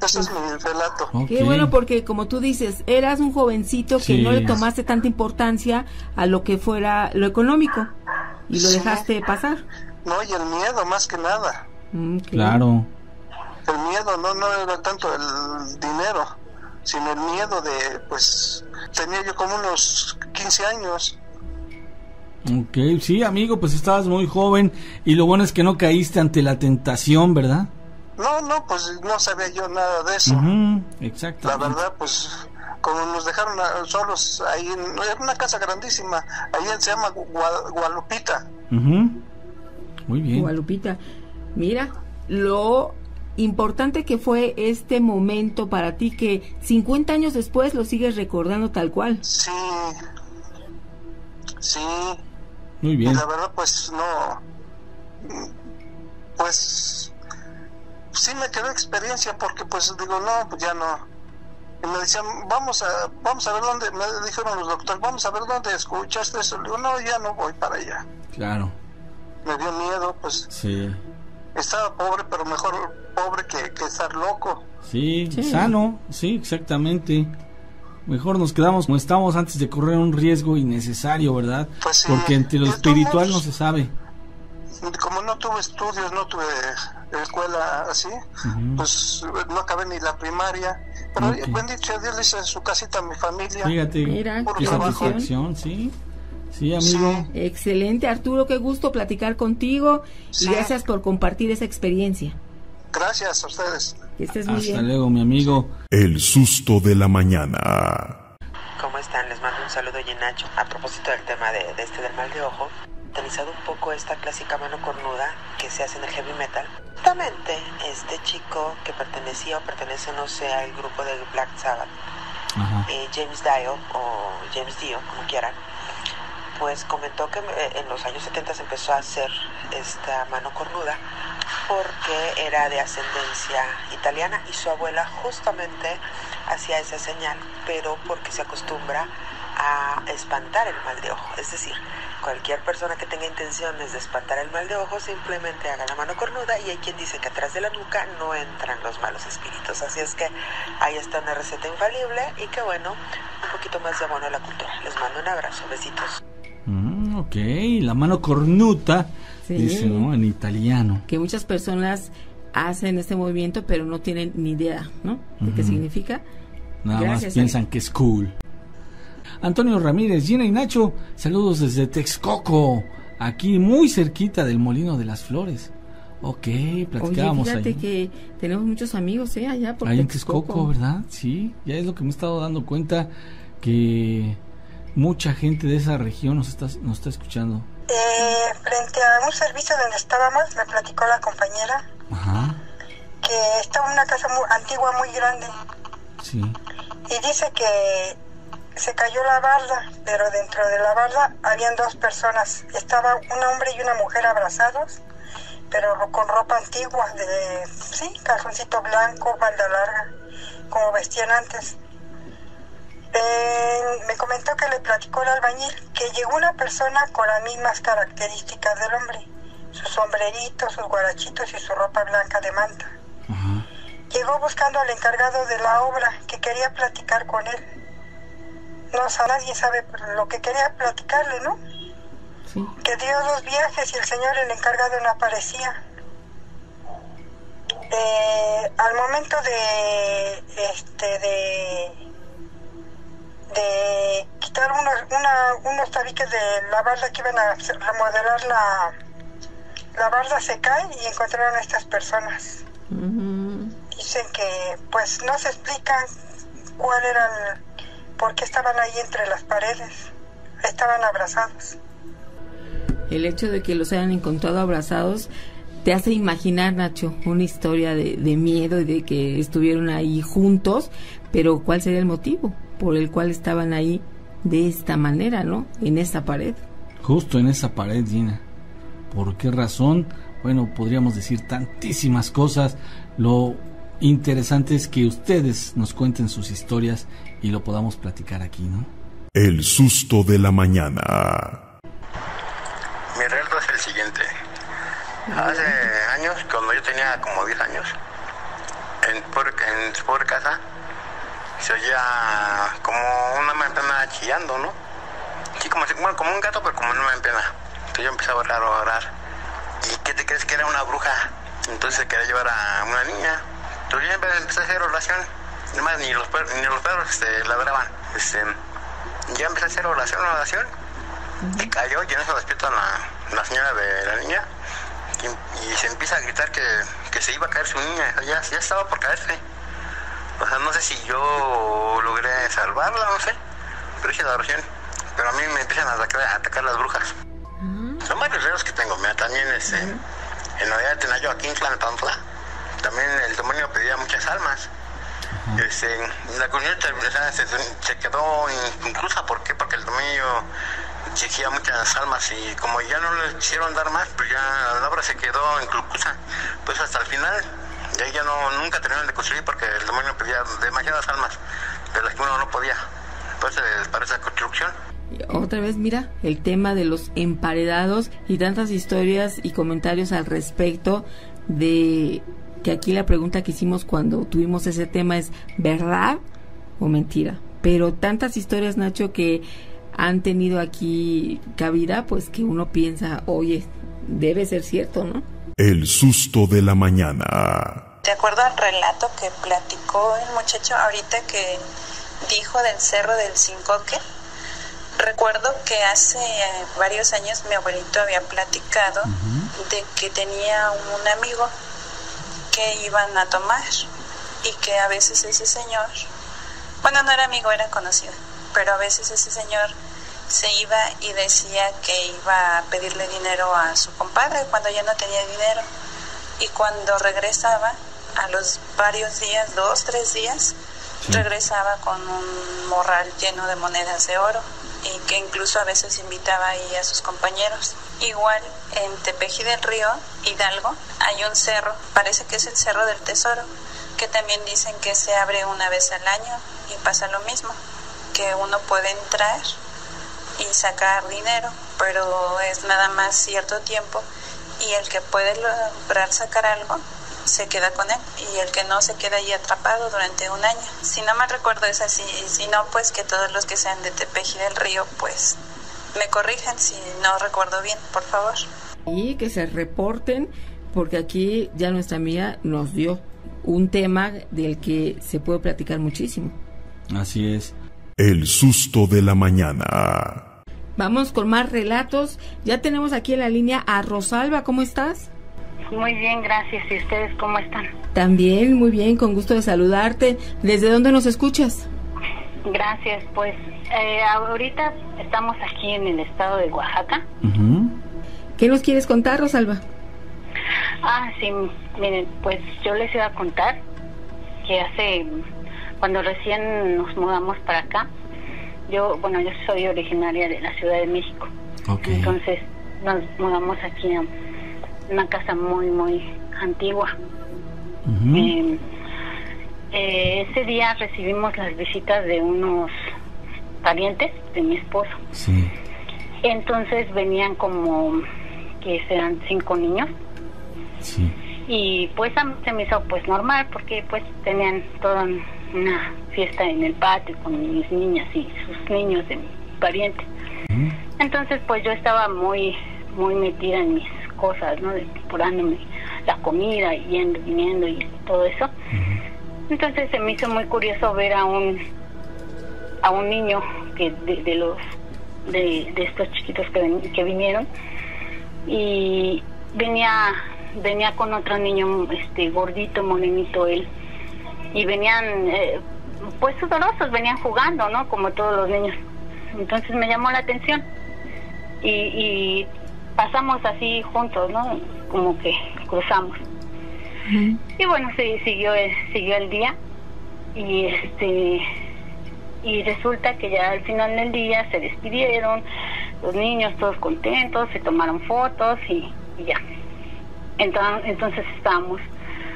Ese es mi relato. Okay. Qué bueno, porque como tú dices, eras un jovencito que sí, no le tomaste tanta importancia a lo que fuera lo económico. ¿Y lo dejaste pasar? No, y el miedo, más que nada. Okay. Claro. El miedo no era tanto el dinero, sino el miedo de, pues, tenía yo como unos 15 años. Ok, sí, amigo, pues estabas muy joven y lo bueno es que no caíste ante la tentación, ¿verdad? No, pues no sabía yo nada de eso. Uh-huh, exacto. La verdad, pues, como nos dejaron solos ahí, era una casa grandísima, ahí se llama Guadalupita. Uh-huh. Muy bien. Guadalupita. Mira, lo importante que fue este momento para ti, que 50 años después lo sigues recordando tal cual. Sí, sí. Muy bien. Y la verdad, pues, pues, sí me quedó experiencia porque, pues, digo, no, pues ya no. Y me decían, vamos a ver dónde, me dijeron los doctores, vamos a ver dónde escuchaste eso. Le digo, no, ya no voy para allá. Claro. Me dio miedo, pues. Sí. Estaba pobre, pero mejor pobre que estar loco. Sí, sí, sano, sí, exactamente. Mejor nos quedamos como estamos antes de correr un riesgo innecesario, ¿verdad? Pues sí. Porque entre lo espiritual no se sabe. Como no tuve estudios, no tuve escuela así, uh-huh, pues no acabé ni la primaria. Pero okay, bendito Dios, le hice en su casita a mi familia. Fíjate, mira, qué satisfacción, sí. Sí, amigo. Sí. Excelente, Arturo, qué gusto platicar contigo. Sí. Y gracias por compartir esa experiencia. Gracias a ustedes. Que estés muy bien. Hasta luego, mi amigo. El susto de la mañana. ¿Cómo están? Les mando un saludo, Yenacho. A propósito del tema de del mal de ojo, utilizado un poco esta clásica mano cornuda que se hace en el heavy metal. Justamente este chico que pertenecía o pertenece, no sé, al grupo de Black Sabbath, James Dio o James Dio, como quieran, pues comentó que en los años 70 se empezó a hacer esta mano cornuda porque era de ascendencia italiana y su abuela justamente hacía esa señal, pero porque se acostumbra a espantar el mal de ojo, es decir, cualquier persona que tenga intenciones de espantar el mal de ojo simplemente haga la mano cornuda y hay quien dice que atrás de la nuca no entran los malos espíritus, así es que ahí está una receta infalible y que bueno, un poquito más de abono a la cultura. Les mando un abrazo, besitos. Ok, la mano cornuta, sí, dice, ¿no? En italiano. Que muchas personas hacen este movimiento pero no tienen ni idea, ¿no? De qué significa. Nada Gracias, más piensan que es cool. Antonio Ramírez, Gina y Nacho, saludos desde Texcoco. aquí muy cerquita del Molino de las Flores. Ok, platicábamos allá. Fíjate que tenemos muchos amigos, allá por Texcoco. En Texcoco, ¿verdad? Sí, ya es lo que me he estado dando cuenta, que mucha gente de esa región nos está escuchando. Frente a un servicio donde estábamos, me platicó la compañera. Ajá. Que está una casa muy antigua, muy grande. Sí. Y dice que se cayó la barda, pero dentro de la barda habían dos personas. Estaba un hombre y una mujer abrazados, pero con ropa antigua, calzoncito blanco, falda larga, como vestían antes. Me comentó que le platicó el albañil que llegó una persona con las mismas características del hombre, su sombrerito, sus guarachitos y su ropa blanca de manta. Uh-huh. Llegó buscando al encargado de la obra, que quería platicar con él. Nadie sabe lo que quería platicarle, ¿no? Sí. Que dio dos viajes y el señor, el encargado, no aparecía. Al momento de quitar unos tabiques de la barda que iban a remodelar la barda, se cae y encontraron a estas personas. Uh-huh. Dicen que pues no se explica cuál era por qué estaban ahí entre las paredes, estaban abrazados. El hecho de que los hayan encontrado abrazados te hace imaginar, Nacho, una historia de miedo y de que estuvieron ahí juntos, pero ¿cuál sería el motivo por el cual estaban ahí de esta manera, no? En esta pared. Justo en esa pared, Gina. ¿Por qué razón? Bueno, podríamos decir tantísimas cosas. Lo interesante es que ustedes nos cuenten sus historias y lo podamos platicar aquí, ¿no? El susto de la mañana. Mi relato es el siguiente. Hace años, cuando yo tenía como 10 años, en su pobre casa se oía como una mampena chillando, ¿no? Sí, como un gato, pero como una mampena. Entonces yo empecé a orar. ¿Y qué te crees? Que era una bruja. Entonces se quería llevar a una niña. Entonces yo empecé a hacer oración. Además, ni los perros ladraban. Yo empecé a hacer oración. Y cayó y en eso despierta la señora de la niña y se empieza a gritar que se iba a caer su niña, ya estaba por caerse. O sea, no sé si yo logré salvarla, no sé, pero hice la oración. Pero a mí me empiezan a atacar las brujas. Son varios reos que tengo. Mira, también en la vida de Tenayo, aquí en Tlalnepantla, también el demonio pedía muchas almas. La comunidad se quedó inconclusa. ¿Por qué? Porque el demonio exigía muchas almas y como ya no le quisieron dar más, pues ya la obra se quedó inconclusa. Pues hasta el final, ya nunca terminaron de construir porque el demonio pedía demasiadas almas, de las que uno no podía. Entonces, para esa construcción. Otra vez, mira, el tema de los emparedados y tantas historias y comentarios al respecto de que aquí la pregunta que hicimos cuando tuvimos ese tema es ¿verdad o mentira? Pero tantas historias, Nacho, que han tenido aquí cabida, pues que uno piensa, oye, debe ser cierto, ¿no? El susto de la mañana. De acuerdo al relato que platicó el muchacho ahorita que dijo del Cerro del Zinco, recuerdo que hace varios años mi abuelito había platicado de que tenía un amigo que iban a tomar y que a veces ese señor, bueno, no era amigo, era conocido, pero a veces ese señor se iba y decía que iba a pedirle dinero a su compadre cuando ya no tenía dinero, y cuando regresaba a los varios días, 2, 3 días, regresaba con un morral lleno de monedas de oro, y que incluso a veces invitaba ahí a sus compañeros. Igual en Tepeji del Río, Hidalgo, hay un cerro, parece que es el Cerro del Tesoro, que también dicen que se abre una vez al año y pasa lo mismo, que uno puede entrar y sacar dinero, pero es nada más cierto tiempo, y el que puede lograr sacar algo se queda con él, y el que no se queda ahí atrapado durante un año. Si no mal recuerdo es así, y si no, pues que todos los que sean de Tepeji del Río pues me corrijan si no recuerdo bien, por favor. Y que se reporten, porque aquí ya nuestra amiga nos dio un tema del que se puede platicar muchísimo. Así es. El susto de la mañana. Vamos con más relatos. Ya tenemos aquí en la línea a Rosalba. ¿Cómo estás? Muy bien, gracias. ¿Y ustedes cómo están? También, muy bien, con gusto de saludarte. ¿Desde dónde nos escuchas? Gracias, pues ahorita estamos aquí en el estado de Oaxaca. Uh-huh. ¿Qué nos quieres contar, Rosalba? Ah, sí, miren, pues yo les iba a contar que cuando recién nos mudamos para acá, yo soy originaria de la Ciudad de México. Okay. Entonces nos mudamos aquí a una casa muy, muy antigua. Uh-huh. Ese día recibimos las visitas de unos parientes de mi esposo. Sí. Entonces venían como que serán 5 niños. Sí. Y pues a mí se me hizo pues normal, porque pues tenían toda una fiesta en el patio con mis niñas y sus niños de mi pariente. Uh-huh. Entonces pues yo estaba muy, muy metida en mis cosas, ¿no? Depurándome la comida, yendo, viniendo y todo eso. Uh-huh. Entonces se me hizo muy curioso ver a un niño que de estos chiquitos que vinieron, y venía con otro niño gordito, morenito él, y venían pues sudorosos, venían jugando, ¿no? Como todos los niños. Entonces me llamó la atención y pasamos así juntos, ¿no? Como que cruzamos. Uh-huh. Y bueno, sí, siguió el día, y resulta que ya al final del día se despidieron los niños, todos contentos, se tomaron fotos y ya. Entonces estábamos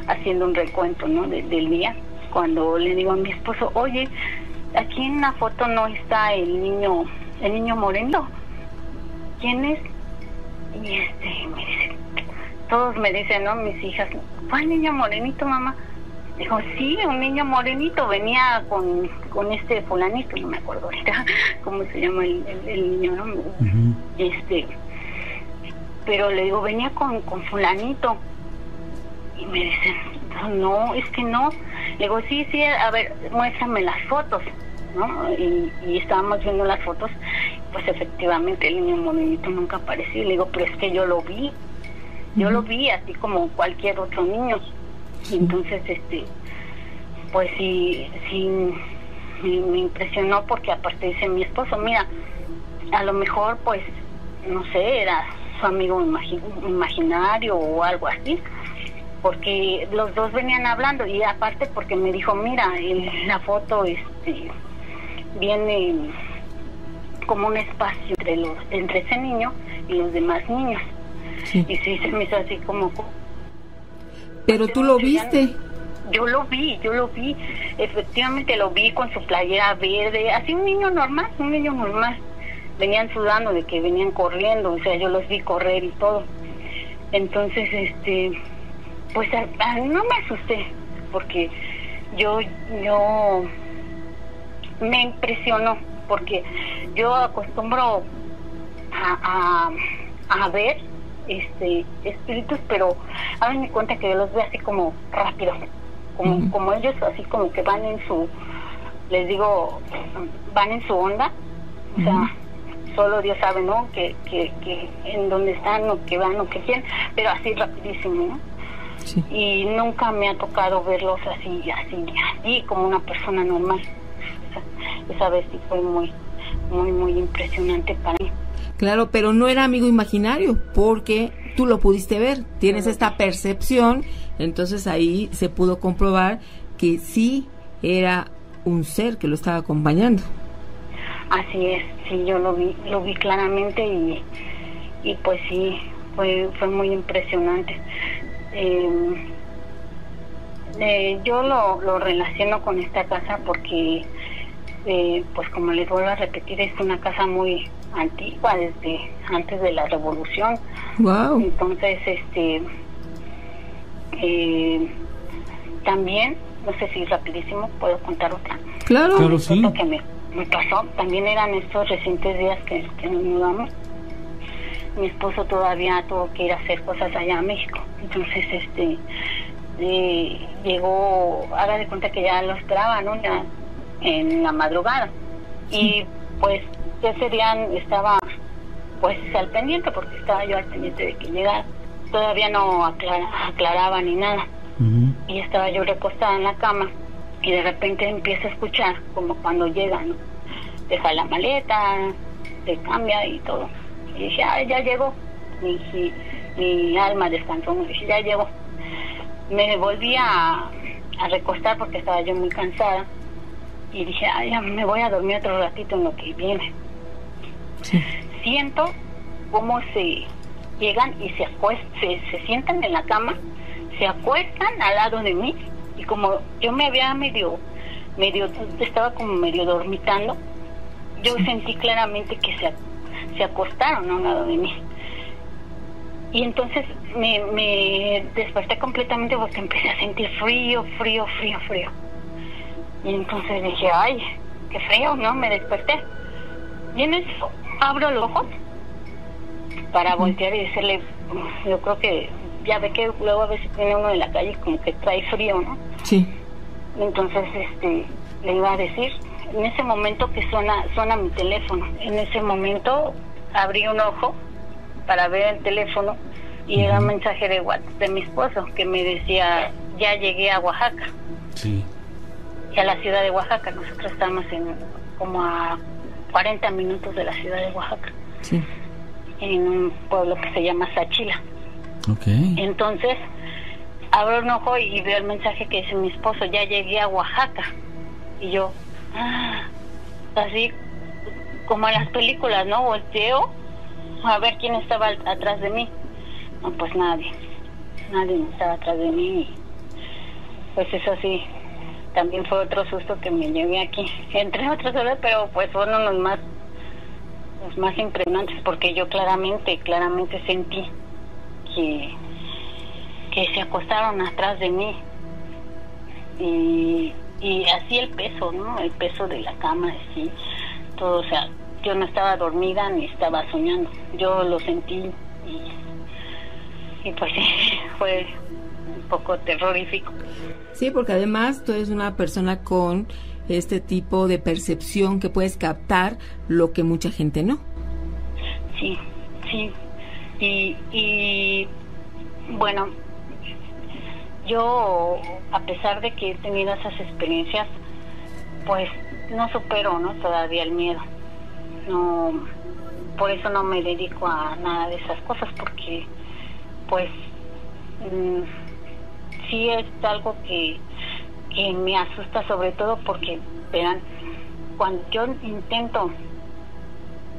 haciendo un recuento, ¿no? del día, cuando le digo a mi esposo: oye, aquí en la foto no está el niño moreno, ¿quién es? Y me dice, todos me dicen, ¿no? Mis hijas, ¿cuál niño morenito, mamá? Dijo, sí, un niño morenito, venía con fulanito, no me acuerdo ahorita cómo se llama el niño, ¿no? Uh-huh. Pero le digo, venía con fulanito. Y me dicen, no, es que no. Le digo, sí, a ver, muéstrame las fotos, ¿no? Y estábamos viendo las fotos, pues efectivamente el niño morenito nunca apareció. Le digo, pero es que yo lo vi. Yo lo vi así como cualquier otro niño. Y entonces, pues sí, me impresionó, porque aparte dice mi esposo, mira, a lo mejor, pues, no sé, era su amigo imaginario o algo así, porque los dos venían hablando, y aparte porque me dijo, mira, en la foto, viene como un espacio entre ese niño y los demás niños. Sí. Y sí, se me hizo así como... Pero tú lo viste. Yo lo vi, efectivamente lo vi con su playera verde, así un niño normal. Venían sudando de que venían corriendo, o sea, yo los vi correr y todo. Entonces, pues no me asusté, porque yo me impresionó, porque yo acostumbro a ver espíritus, pero háganme cuenta que yo los veo así como rápido, como, uh-huh, como ellos, así como que van en su, les digo, van en su onda, o sea, uh-huh, solo Dios sabe, ¿no? Que en dónde están, o que van, o que quieren, pero así rapidísimo, ¿no? Sí. Y nunca me ha tocado verlos así como una persona normal. O sea, esa vez sí fue muy, muy, muy impresionante para mí. Claro, pero no era amigo imaginario, porque tú lo pudiste ver, tienes esta percepción, entonces ahí se pudo comprobar que sí era un ser que lo estaba acompañando. Así es, sí, yo lo vi claramente, y pues sí, fue muy impresionante. Yo lo relaciono con esta casa porque, pues como les vuelvo a repetir, es una casa muy antigua, desde antes de la revolución. Wow. Entonces, también, no sé si rapidísimo puedo contar otra. Claro, claro, sí. Lo que me pasó, también eran estos recientes días que nos mudamos. Mi esposo todavía tuvo que ir a hacer cosas allá a México. Entonces, llegó, haga de cuenta que ya lo esperaba, ¿no? Ya en la madrugada. Sí. Y pues ya serían, estaba pues al pendiente, porque estaba yo al pendiente de que llegara. Todavía no aclaraba ni nada. Y estaba yo recostada en la cama y de repente empiezo a escuchar como cuando llega, ¿no? Deja la maleta, se cambia y todo. Y dije, ah, ya llegó. Mi alma descansó. Me dije, ya llegó. Me volví a recostar porque estaba yo muy cansada. Y dije, ah, ya me voy a dormir otro ratito en lo que viene. Sí. Siento cómo se llegan y se sientan en la cama, se acuestan al lado de mí, y como yo me había medio estaba como medio dormitando, yo sentí claramente que se acostaron a un lado de mí. Y entonces me desperté completamente porque empecé a sentir frío. Y entonces dije, ay, qué frío, ¿no? Me desperté. Y en eso abro los ojos para voltear y decirle, yo creo que ya ve que luego a veces tiene uno en la calle como que trae frío, ¿no? Sí. Entonces le iba a decir, en ese momento que suena mi teléfono. En ese momento abrí un ojo para ver el teléfono y era un mensaje de WhatsApp de mi esposo que me decía, ya llegué a Oaxaca. Sí. Y a la ciudad de Oaxaca, nosotros estamos como a 40 minutos de la ciudad de Oaxaca. Sí. En un pueblo que se llama Sachila. Okay. Entonces abro un ojo y veo el mensaje que dice mi esposo, ya llegué a Oaxaca. Y yo, así como en las películas, ¿no? Volteo a ver quién estaba atrás de mí. No, pues nadie estaba atrás de mí. Pues eso sí, también fue otro susto que me llevé aquí, entre otras horas, pero pues fueron los más impresionantes, porque yo claramente sentí que se acostaron atrás de mí, y así el peso, ¿no? El peso de la cama, así todo. O sea, yo no estaba dormida ni estaba soñando, yo lo sentí, y pues fue un poco terrorífico. Sí, porque además tú eres una persona con este tipo de percepción que puedes captar lo que mucha gente no. Sí. Y bueno, yo, a pesar de que he tenido esas experiencias, pues no supero, ¿no? Todavía el miedo. No, por eso no me dedico a nada de esas cosas, porque pues sí es algo que me asusta, sobre todo porque, verán, cuando yo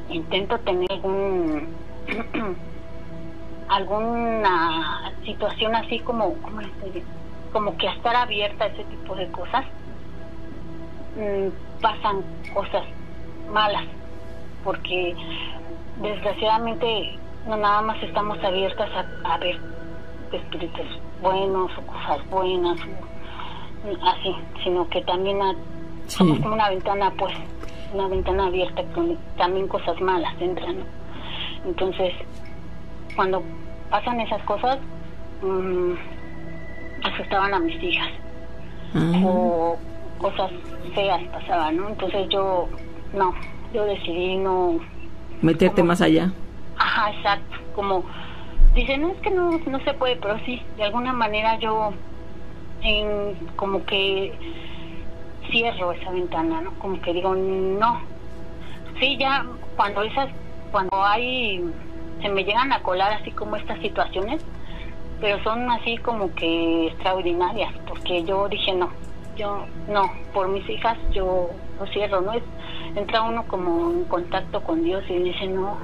intento tener alguna situación así como que estar abierta a ese tipo de cosas, pasan cosas malas, porque desgraciadamente no nada más estamos abiertas a ver espíritus buenos o cosas buenas o así, sino que también somos como una ventana, pues una ventana abierta, con también cosas malas entran, ¿no? Entonces cuando pasan esas cosas, asustaban a mis hijas. O cosas feas pasaban, ¿no? Entonces yo decidí no meterte más allá. Ajá, exacto. Como dicen, no es que no se puede, pero sí, de alguna manera yo como que cierro esa ventana, ¿no? Como que digo, no. Sí, ya cuando hay, se me llegan a colar así como estas situaciones, pero son así como que extraordinarias, porque yo dije no, por mis hijas yo lo cierro, ¿no? Entra uno como en contacto con Dios y dice, no,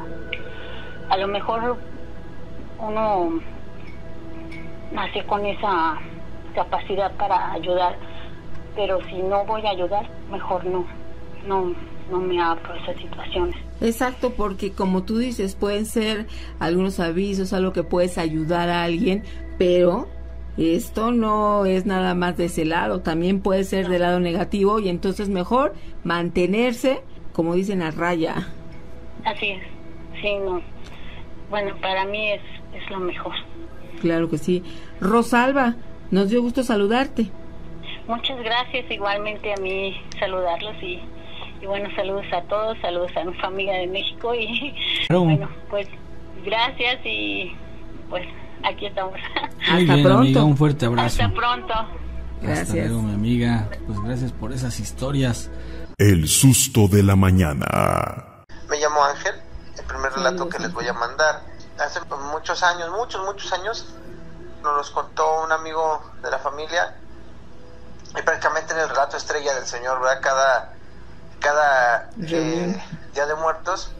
a lo mejor uno nace con esa capacidad para ayudar, pero si no voy a ayudar, mejor no me abro esas situaciones. Exacto, porque como tú dices, pueden ser algunos avisos, algo que puedes ayudar a alguien, pero esto no es nada más de ese lado, también puede ser del lado negativo, y entonces mejor mantenerse, como dicen, a raya. Así es, sí, no. Bueno, para mí es lo mejor. Claro que sí. Rosalba, nos dio gusto saludarte. Muchas gracias, igualmente a mí saludarlos, y Y bueno, saludos a todos, saludos a mi familia de México y bueno, pues gracias y pues aquí estamos. Muy hasta bien, pronto. Amiga, un fuerte abrazo. Hasta pronto. Gracias. Hasta luego, mi amiga. Pues gracias por esas historias. El susto de la mañana. Me llamo Ángel, el primer relato que les voy a mandar. Hace muchos años, nos los contó un amigo de la familia y prácticamente en el relato estrella del señor, ¿verdad? Cada Día de Muertos,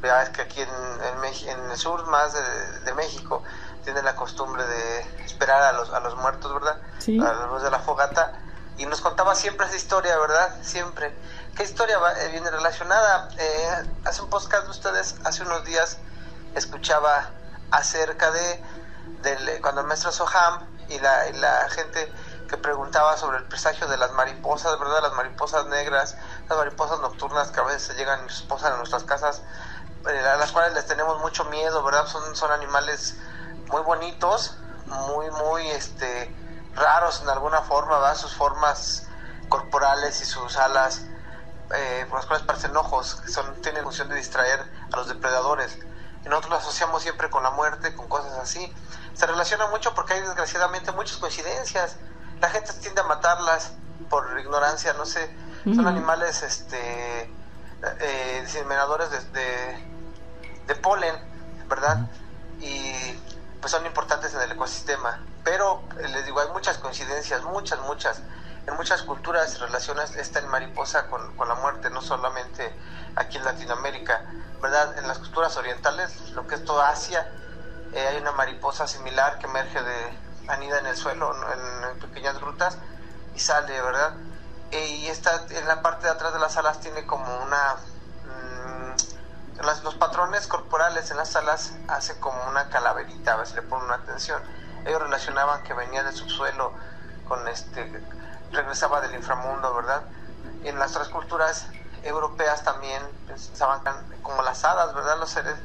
¿verdad? Es que aquí en el sur más de México tienen la costumbre de esperar a los muertos, ¿verdad? Sí. A la luz de la fogata, y nos contaba siempre esa historia, ¿verdad? Siempre. ¿Qué historia viene relacionada? Hace un podcast de ustedes, hace unos días escuchaba acerca de cuando el maestro Soham y la gente que preguntaba sobre el presagio de las mariposas, ¿verdad? Las mariposas negras, las mariposas nocturnas que a veces llegan y se posan en nuestras casas, a las cuales les tenemos mucho miedo, ¿verdad? Son animales muy bonitos, muy raros en alguna forma, ¿verdad? Sus formas corporales y sus alas, por las cuales parecen ojos, que tienen función de distraer a los depredadores. Y nosotros lo asociamos siempre con la muerte, con cosas así. Se relaciona mucho porque hay desgraciadamente muchas coincidencias. La gente tiende a matarlas por ignorancia, no sé. Son animales diseminadores de polen, ¿verdad? Y pues son importantes en el ecosistema. Pero les digo, hay muchas coincidencias, muchas. En muchas culturas se relaciona esta mariposa con la muerte, no solamente aquí en Latinoamérica, ¿verdad? En las culturas orientales, lo que es toda Asia, hay una mariposa similar que emerge anida en el suelo, en pequeñas grutas, y sale, ¿verdad? Y está en la parte de atrás de las alas, tiene como los patrones corporales en las alas hace como una calaverita, a ver si le ponen una atención. Ellos relacionaban que venía del subsuelo, regresaba del inframundo, ¿verdad? En las otras culturas europeas también pensaban como las hadas, ¿verdad? Los seres,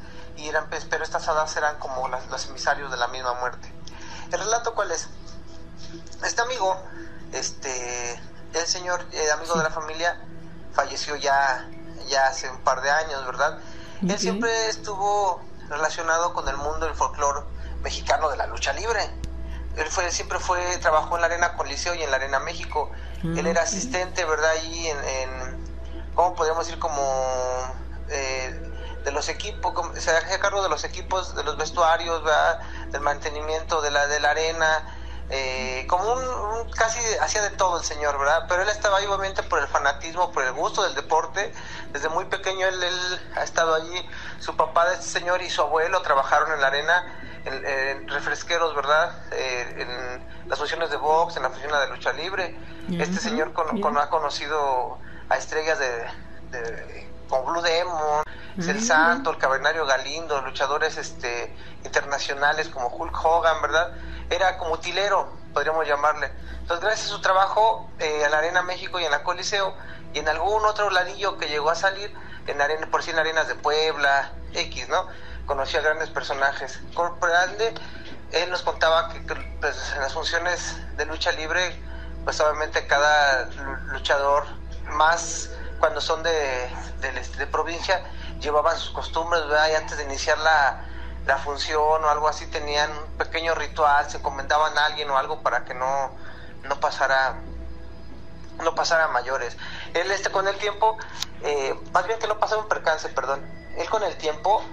pero estas hadas eran como los emisarios de la misma muerte. ¿El relato cuál es? Este amigo, el señor amigo de la familia, falleció ya hace un par de años, ¿verdad? Okay. Él siempre estuvo relacionado con el mundo del folclore mexicano de la lucha libre. Él trabajó en la Arena Coliseo y en la Arena México. Él era asistente, ¿verdad? Ahí ¿cómo podríamos decir? Como de los equipos, se hacía cargo de los equipos, de los vestuarios, ¿verdad? Del mantenimiento de la arena. Como casi hacía de todo el señor, ¿verdad? Pero él estaba ahí obviamente por el fanatismo, por el gusto del deporte. Desde muy pequeño él ha estado allí. Su papá de este señor y su abuelo trabajaron en la arena, en refresqueros, ¿verdad? En las funciones de box, en la función de lucha libre. Este señor ha conocido a estrellas como Blue Demon, El Santo, el Cavernario Galindo, luchadores internacionales como Hulk Hogan, ¿verdad? Era como utilero, podríamos llamarle. Entonces, gracias a su trabajo en la Arena México y en la Coliseo, y en algún otro ladillo que llegó a salir, en Arenas de Puebla, X, ¿no? Conocía grandes personajes. Corporalmente, él nos contaba que pues, en las funciones de lucha libre, pues obviamente cada luchador, más cuando son de provincia, llevaban sus costumbres, ¿verdad? Y antes de iniciar la función o algo así tenían un pequeño ritual, se encomendaban a alguien o algo para que no pasara a mayores. Él con el tiempo, más bien que no pasara un percance, él con el tiempo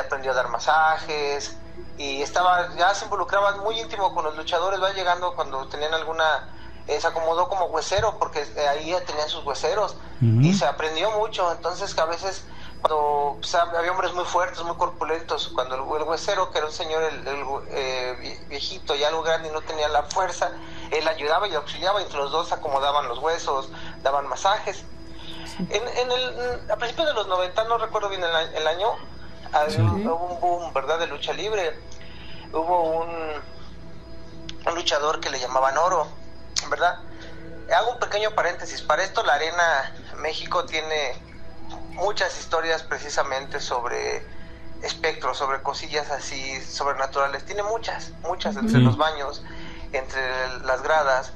aprendió a dar masajes y ya se involucraba muy íntimo con los luchadores, va llegando cuando tenían alguna, se acomodó como huesero porque ahí tenían sus hueseros y se aprendió mucho. Entonces que a veces cuando había hombres muy fuertes, muy corpulentos, cuando el huesero, que era un señor viejito, ya algo grande y no tenía la fuerza, él ayudaba y auxiliaba, entre los dos acomodaban los huesos, daban masajes. A principios de los 90, no recuerdo bien el año, hubo un boom, ¿verdad?, de lucha libre. Hubo un luchador que le llamaban Oro, ¿verdad? Hago un pequeño paréntesis. Para esto la Arena México tiene muchas historias precisamente sobre espectros, sobre cosillas así sobrenaturales. Tiene muchas entre los baños, entre las gradas,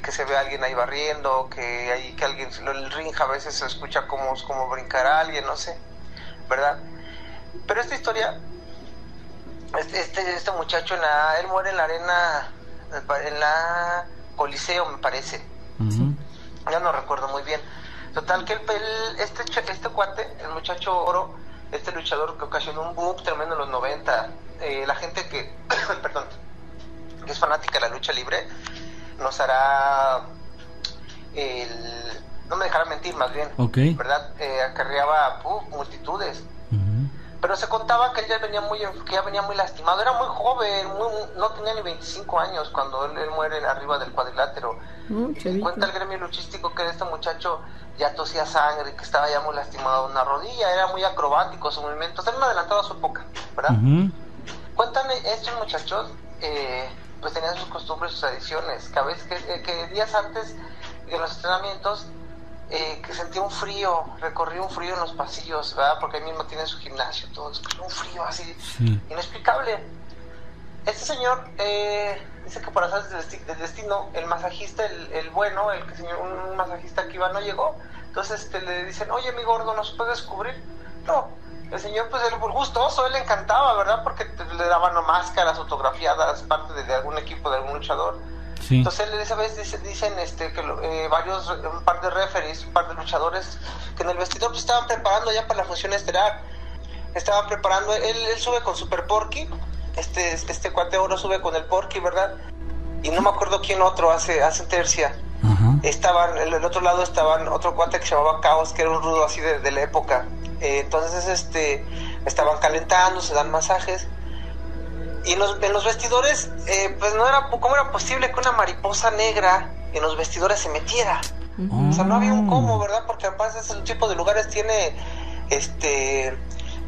que se ve alguien ahí barriendo, que alguien, el ring a veces se escucha como brincar a alguien, no sé, ¿verdad? Pero esta historia, este muchacho, él muere en la arena, en la Coliseo, me parece. Uh-huh. Ya no recuerdo muy bien. Total que este cuate, el muchacho Oro, este luchador que ocasionó un boom tremendo en los 90, la gente que perdón, que es fanática de la lucha libre, nos hará no me dejará mentir, más bien, okay, ¿verdad? Acarreaba multitudes. Uh-huh. Pero se contaba que él ya venía muy lastimado, era muy joven, no tenía ni 25 años cuando él muere arriba del cuadrilátero. Se cuenta el gremio luchístico que este muchacho ya tosía sangre, que estaba ya muy lastimado en una rodilla, era muy acrobático sus movimientos, era un adelantado a su época, ¿verdad? Uh-huh. Cuéntame, estos muchachos pues tenían sus costumbres, sus tradiciones, que a veces que días antes de los entrenamientos que sentía un frío, recorría un frío en los pasillos, ¿verdad? Porque ahí mismo tienen su gimnasio, todo, un frío así, sí, inexplicable. Este señor dice que por azar del destino, el masajista, el bueno, un masajista que iba no llegó. Entonces le dicen, oye, mi gordo, ¿nos puedes cubrir? No, el señor, pues él gustoso, él le encantaba, ¿verdad? Porque le daban máscaras autografiadas, parte de algún equipo, de algún luchador. Sí. Entonces esa vez dicen que un par de referees, un par de luchadores, que en el vestidor pues estaban preparando ya para la función estelar. Estaban preparando, él sube con Super Porky, este cuate Oro sube con el Porky, ¿verdad? Y no me acuerdo quién otro hace tercia. Uh-huh. Estaban, en el otro lado estaban otro cuate que se llamaba Caos, que era un rudo así de la época. Entonces estaban calentando, se dan masajes. Y en los vestidores, pues ¿cómo era posible que una mariposa negra en los vestidores se metiera? Oh. O sea, no había un cómo, ¿verdad? Porque además ese tipo de lugares tiene,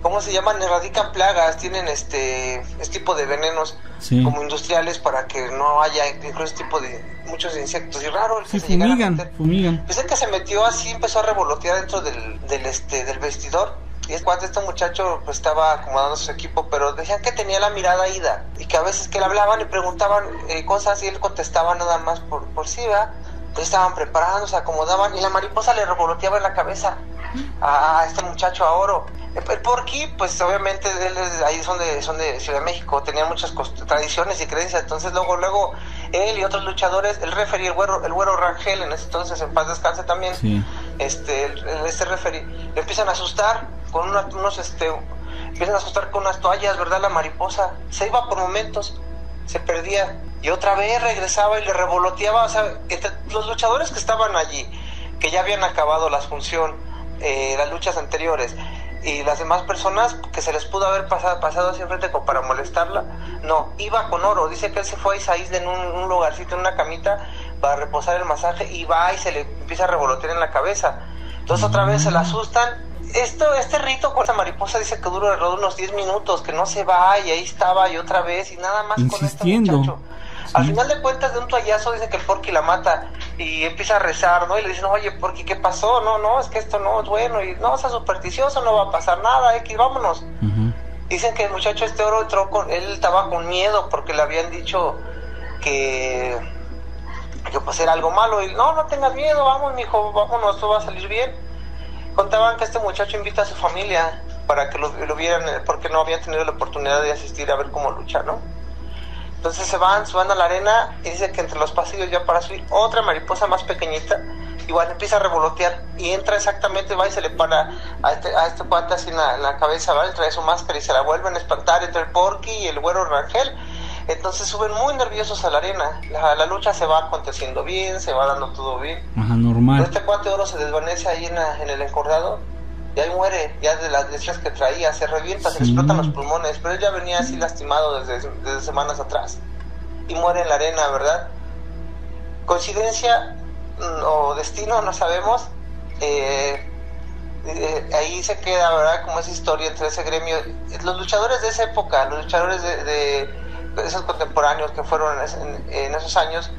¿cómo se llaman? Erradican plagas, tienen este tipo de venenos, sí, como industriales, para que no haya incluso este tipo de muchos insectos. Y raro el que se llegara a meter. Fumigan. Pues el que se metió así empezó a revolotear dentro del vestidor. Y es cuando este muchacho pues estaba acomodando su equipo, pero decían que tenía la mirada ida y que a veces que le hablaban y preguntaban cosas y él contestaba nada más por sí, ¿verdad? Pues estaban preparando, se acomodaban y la mariposa le revoloteaba en la cabeza a este muchacho, a Oro. El Porky, pues obviamente él ahí son de Ciudad de México, tenían muchas tradiciones y creencias, entonces luego él y otros luchadores, el referee, el Güero Rangel, en ese entonces, en paz descanse también, sí, este referee, le empiezan a asustar con unas toallas, ¿verdad? La mariposa se iba por momentos, se perdía y otra vez regresaba y le revoloteaba. O sea, entre los luchadores que estaban allí, que ya habían acabado la función, las luchas anteriores, y las demás personas que se les pudo haber pasado hacia enfrente para molestarla, no, iba con Oro. Dice que él se fue a esa isla en un lugarcito, en una camita, para reposar el masaje, y va y se le empieza a revolotear en la cabeza. Entonces otra vez se la asustan. Este rito con la mariposa dice que dura alrededor de unos 10 minutos, que no se va, y ahí estaba, y otra vez, y nada más insistiendo con este muchacho. Sí. Al final de cuentas, de un toallazo, dice que el Porky la mata, y empieza a rezar, ¿no? Y le dicen, oye, Porky, ¿qué pasó? No, es que esto no es bueno, y no, es supersticioso, no va a pasar nada, vámonos. Uh-huh. Dicen que el muchacho Oro entró él estaba con miedo, porque le habían dicho que pues era algo malo, y no tengas miedo, vamos, mijo, vámonos, todo va a salir bien. Contaban que este muchacho invita a su familia para que lo vieran, porque no habían tenido la oportunidad de asistir a ver cómo lucha, ¿no? Entonces se van a la arena y dice que entre los pasillos ya para subir otra mariposa más pequeñita, igual empieza a revolotear y entra exactamente, va y se le para a este cuate así en la cabeza, va, trae su máscara y se la vuelven a espantar entre el Porky y el Güero Rangel. Entonces suben muy nerviosos a la arena. La lucha se va aconteciendo bien, se va dando todo bien. Ajá, normal. Pero este cuate Oro se desvanece ahí en el encordado y ahí muere, ya de las lesiones que traía, se revienta, sí, se explotan los pulmones, pero él ya venía así lastimado desde semanas atrás y muere en la arena, ¿verdad? Coincidencia o destino, no sabemos. Ahí se queda, ¿verdad? Como esa historia entre ese gremio, los luchadores de esa época, los luchadores de esos contemporáneos que fueron en esos años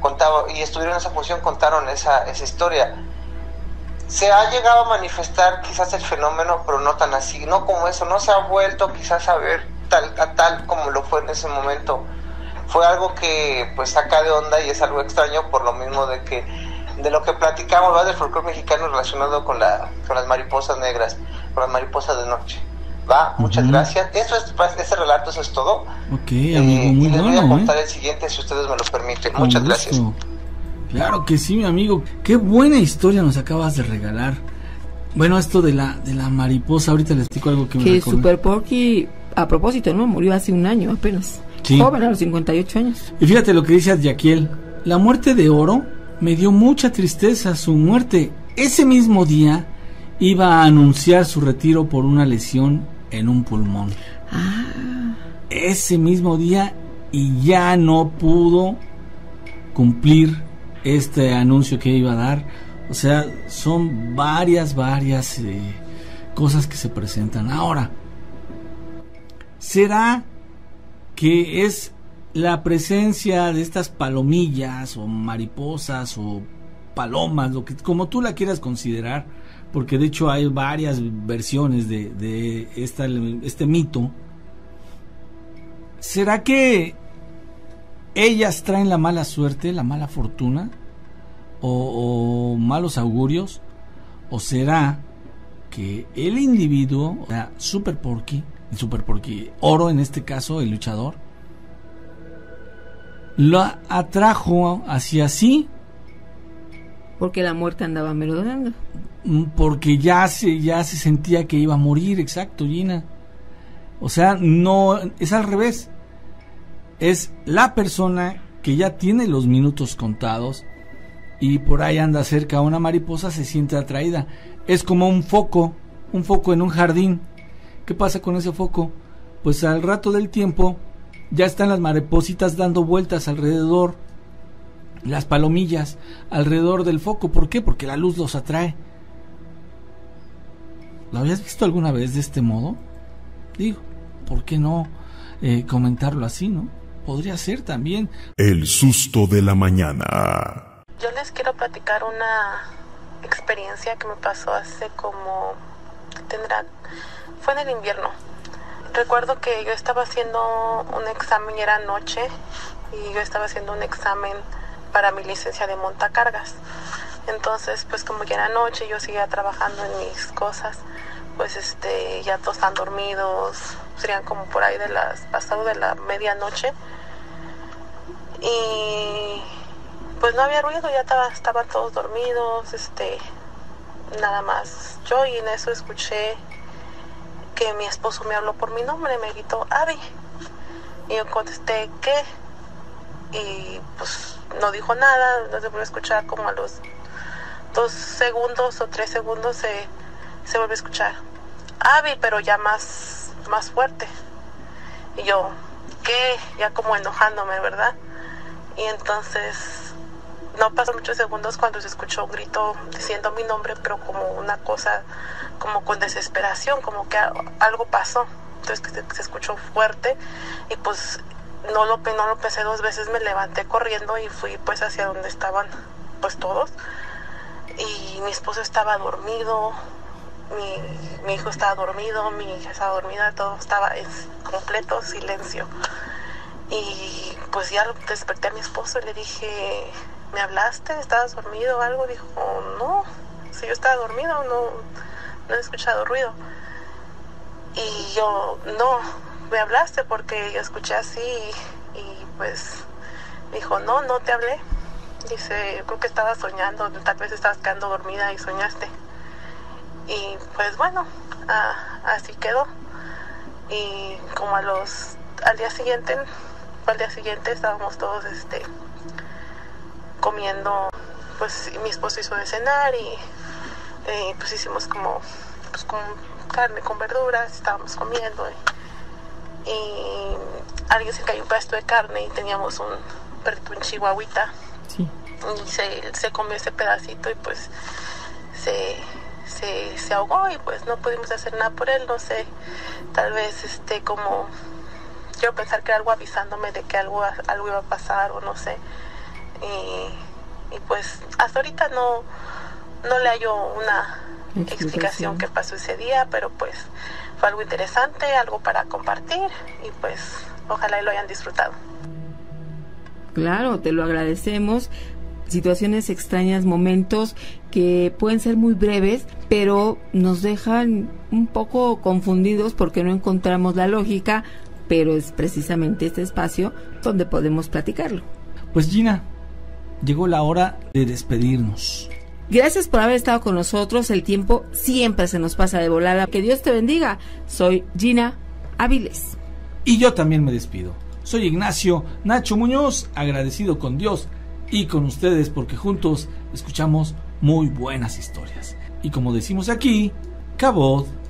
contaban y estuvieron en esa función, contaron esa historia. Se ha llegado a manifestar quizás el fenómeno, pero no tan así, no como eso, no se ha vuelto quizás a ver tal como lo fue en ese momento. fue algo que pues saca de onda y es algo extraño por lo mismo de que de lo que platicamos, va, del folclore mexicano relacionado con las mariposas negras, con las mariposas de noche. Va, muchas gracias. Eso es, ese relato, eso es todo. Ok, amigo, muy y les voy a contar el siguiente si ustedes me lo permiten. Con muchas gusto. Gracias. Claro que sí, mi amigo. Qué buena historia nos acabas de regalar. Bueno, esto de la mariposa, ahorita les explico algo que me recomendó. Que Super Porky, a propósito, ¿no? Murió hace un año apenas. Sí. Joven, a los 58 años. Y fíjate lo que dice Yaquiel. La muerte de Oro me dio mucha tristeza. Su muerte ese mismo día iba a anunciar su retiro por una lesión en un pulmón. Ah. Ese mismo día, y ya no pudo cumplir este anuncio que iba a dar. O sea, son varias cosas que se presentan. Ahora, ¿será que es la presencia de estas palomillas o mariposas o palomas, lo que como tú la quieras considerar, porque de hecho hay varias versiones de este mito? ¿Será que ellas traen la mala suerte, la mala fortuna o malos augurios? ¿O será que el individuo, o sea, Super Porky, Oro en este caso, el luchador, lo atrajo hacia sí? Porque la muerte andaba merodeando. Porque ya se sentía que iba a morir, exacto, Gina. O sea, no, es al revés. Es la persona que ya tiene los minutos contados y por ahí anda cerca una mariposa, se siente atraída. Es como un foco en un jardín. ¿Qué pasa con ese foco? Pues al rato del tiempo ya están las maripositas dando vueltas alrededor, las palomillas alrededor del foco. ¿Por qué? Porque la luz los atrae. ¿Lo habías visto alguna vez de este modo? Digo, ¿por qué no comentarlo así, no? Podría ser también. El susto de la mañana. Yo les quiero platicar una experiencia que me pasó hace como... Fue en el invierno. Recuerdo que yo estaba haciendo un examen, era noche, y yo estaba haciendo un examen para mi licencia de montacargas. Entonces, pues como ya era noche, yo seguía trabajando en mis cosas, pues ya todos están dormidos, serían como por ahí pasado de la medianoche. Y pues no había ruido, ya estaban todos dormidos, nada más yo, y en eso escuché que mi esposo me habló por mi nombre, me gritó Abi. Y yo contesté, ¿qué? Y pues no dijo nada, no se volvió a escuchar. Como a los 2 segundos o 3 segundos se volvió a escuchar Abi, pero ya más fuerte. Y yo, ¿qué? Ya como enojándome, ¿verdad? Y entonces no pasó muchos segundos cuando se escuchó un grito diciendo mi nombre, pero como una cosa, como con desesperación, como que algo pasó. Entonces que se escuchó fuerte y pues no lo pensé 2 veces, me levanté corriendo y fui pues hacia donde estaban pues todos. Y mi esposo estaba dormido, mi hijo estaba dormido, mi hija estaba dormida, todo estaba en completo silencio. Y pues ya desperté a mi esposo y le dije, ¿me hablaste? ¿Estabas dormido o algo? Dijo, no, si yo estaba dormido, no he escuchado ruido. Y yo, no, me hablaste, porque yo escuché así y pues dijo, no te hablé. Dice, yo creo que estabas soñando, tal vez estabas quedando dormida y soñaste. Y pues bueno, así quedó. Y como al día siguiente estábamos todos comiendo, pues mi esposo hizo de cenar y pues hicimos con carne con verduras, estábamos comiendo y alguien se cayó un pedazo de carne y teníamos un perrito, un chihuahuita. Sí. Y se comió ese pedacito y pues se ahogó y pues no pudimos hacer nada por él. No sé, tal vez como quiero pensar que algo avisándome de que algo iba a pasar o no sé. Y pues hasta ahorita no le hallo una explicación que pasó ese día, pero pues fue algo interesante, algo para compartir y pues ojalá y lo hayan disfrutado. Claro, te lo agradecemos. Situaciones extrañas, momentos que pueden ser muy breves, pero nos dejan un poco confundidos porque no encontramos la lógica, pero es precisamente este espacio donde podemos platicarlo. Pues Gina, llegó la hora de despedirnos. Gracias por haber estado con nosotros, el tiempo siempre se nos pasa de volada. Que Dios te bendiga, soy Gina Áviles. Y yo también me despido, soy Ignacio Nacho Muñoz, agradecido con Dios y con ustedes porque juntos escuchamos muy buenas historias. Y como decimos aquí, cabot.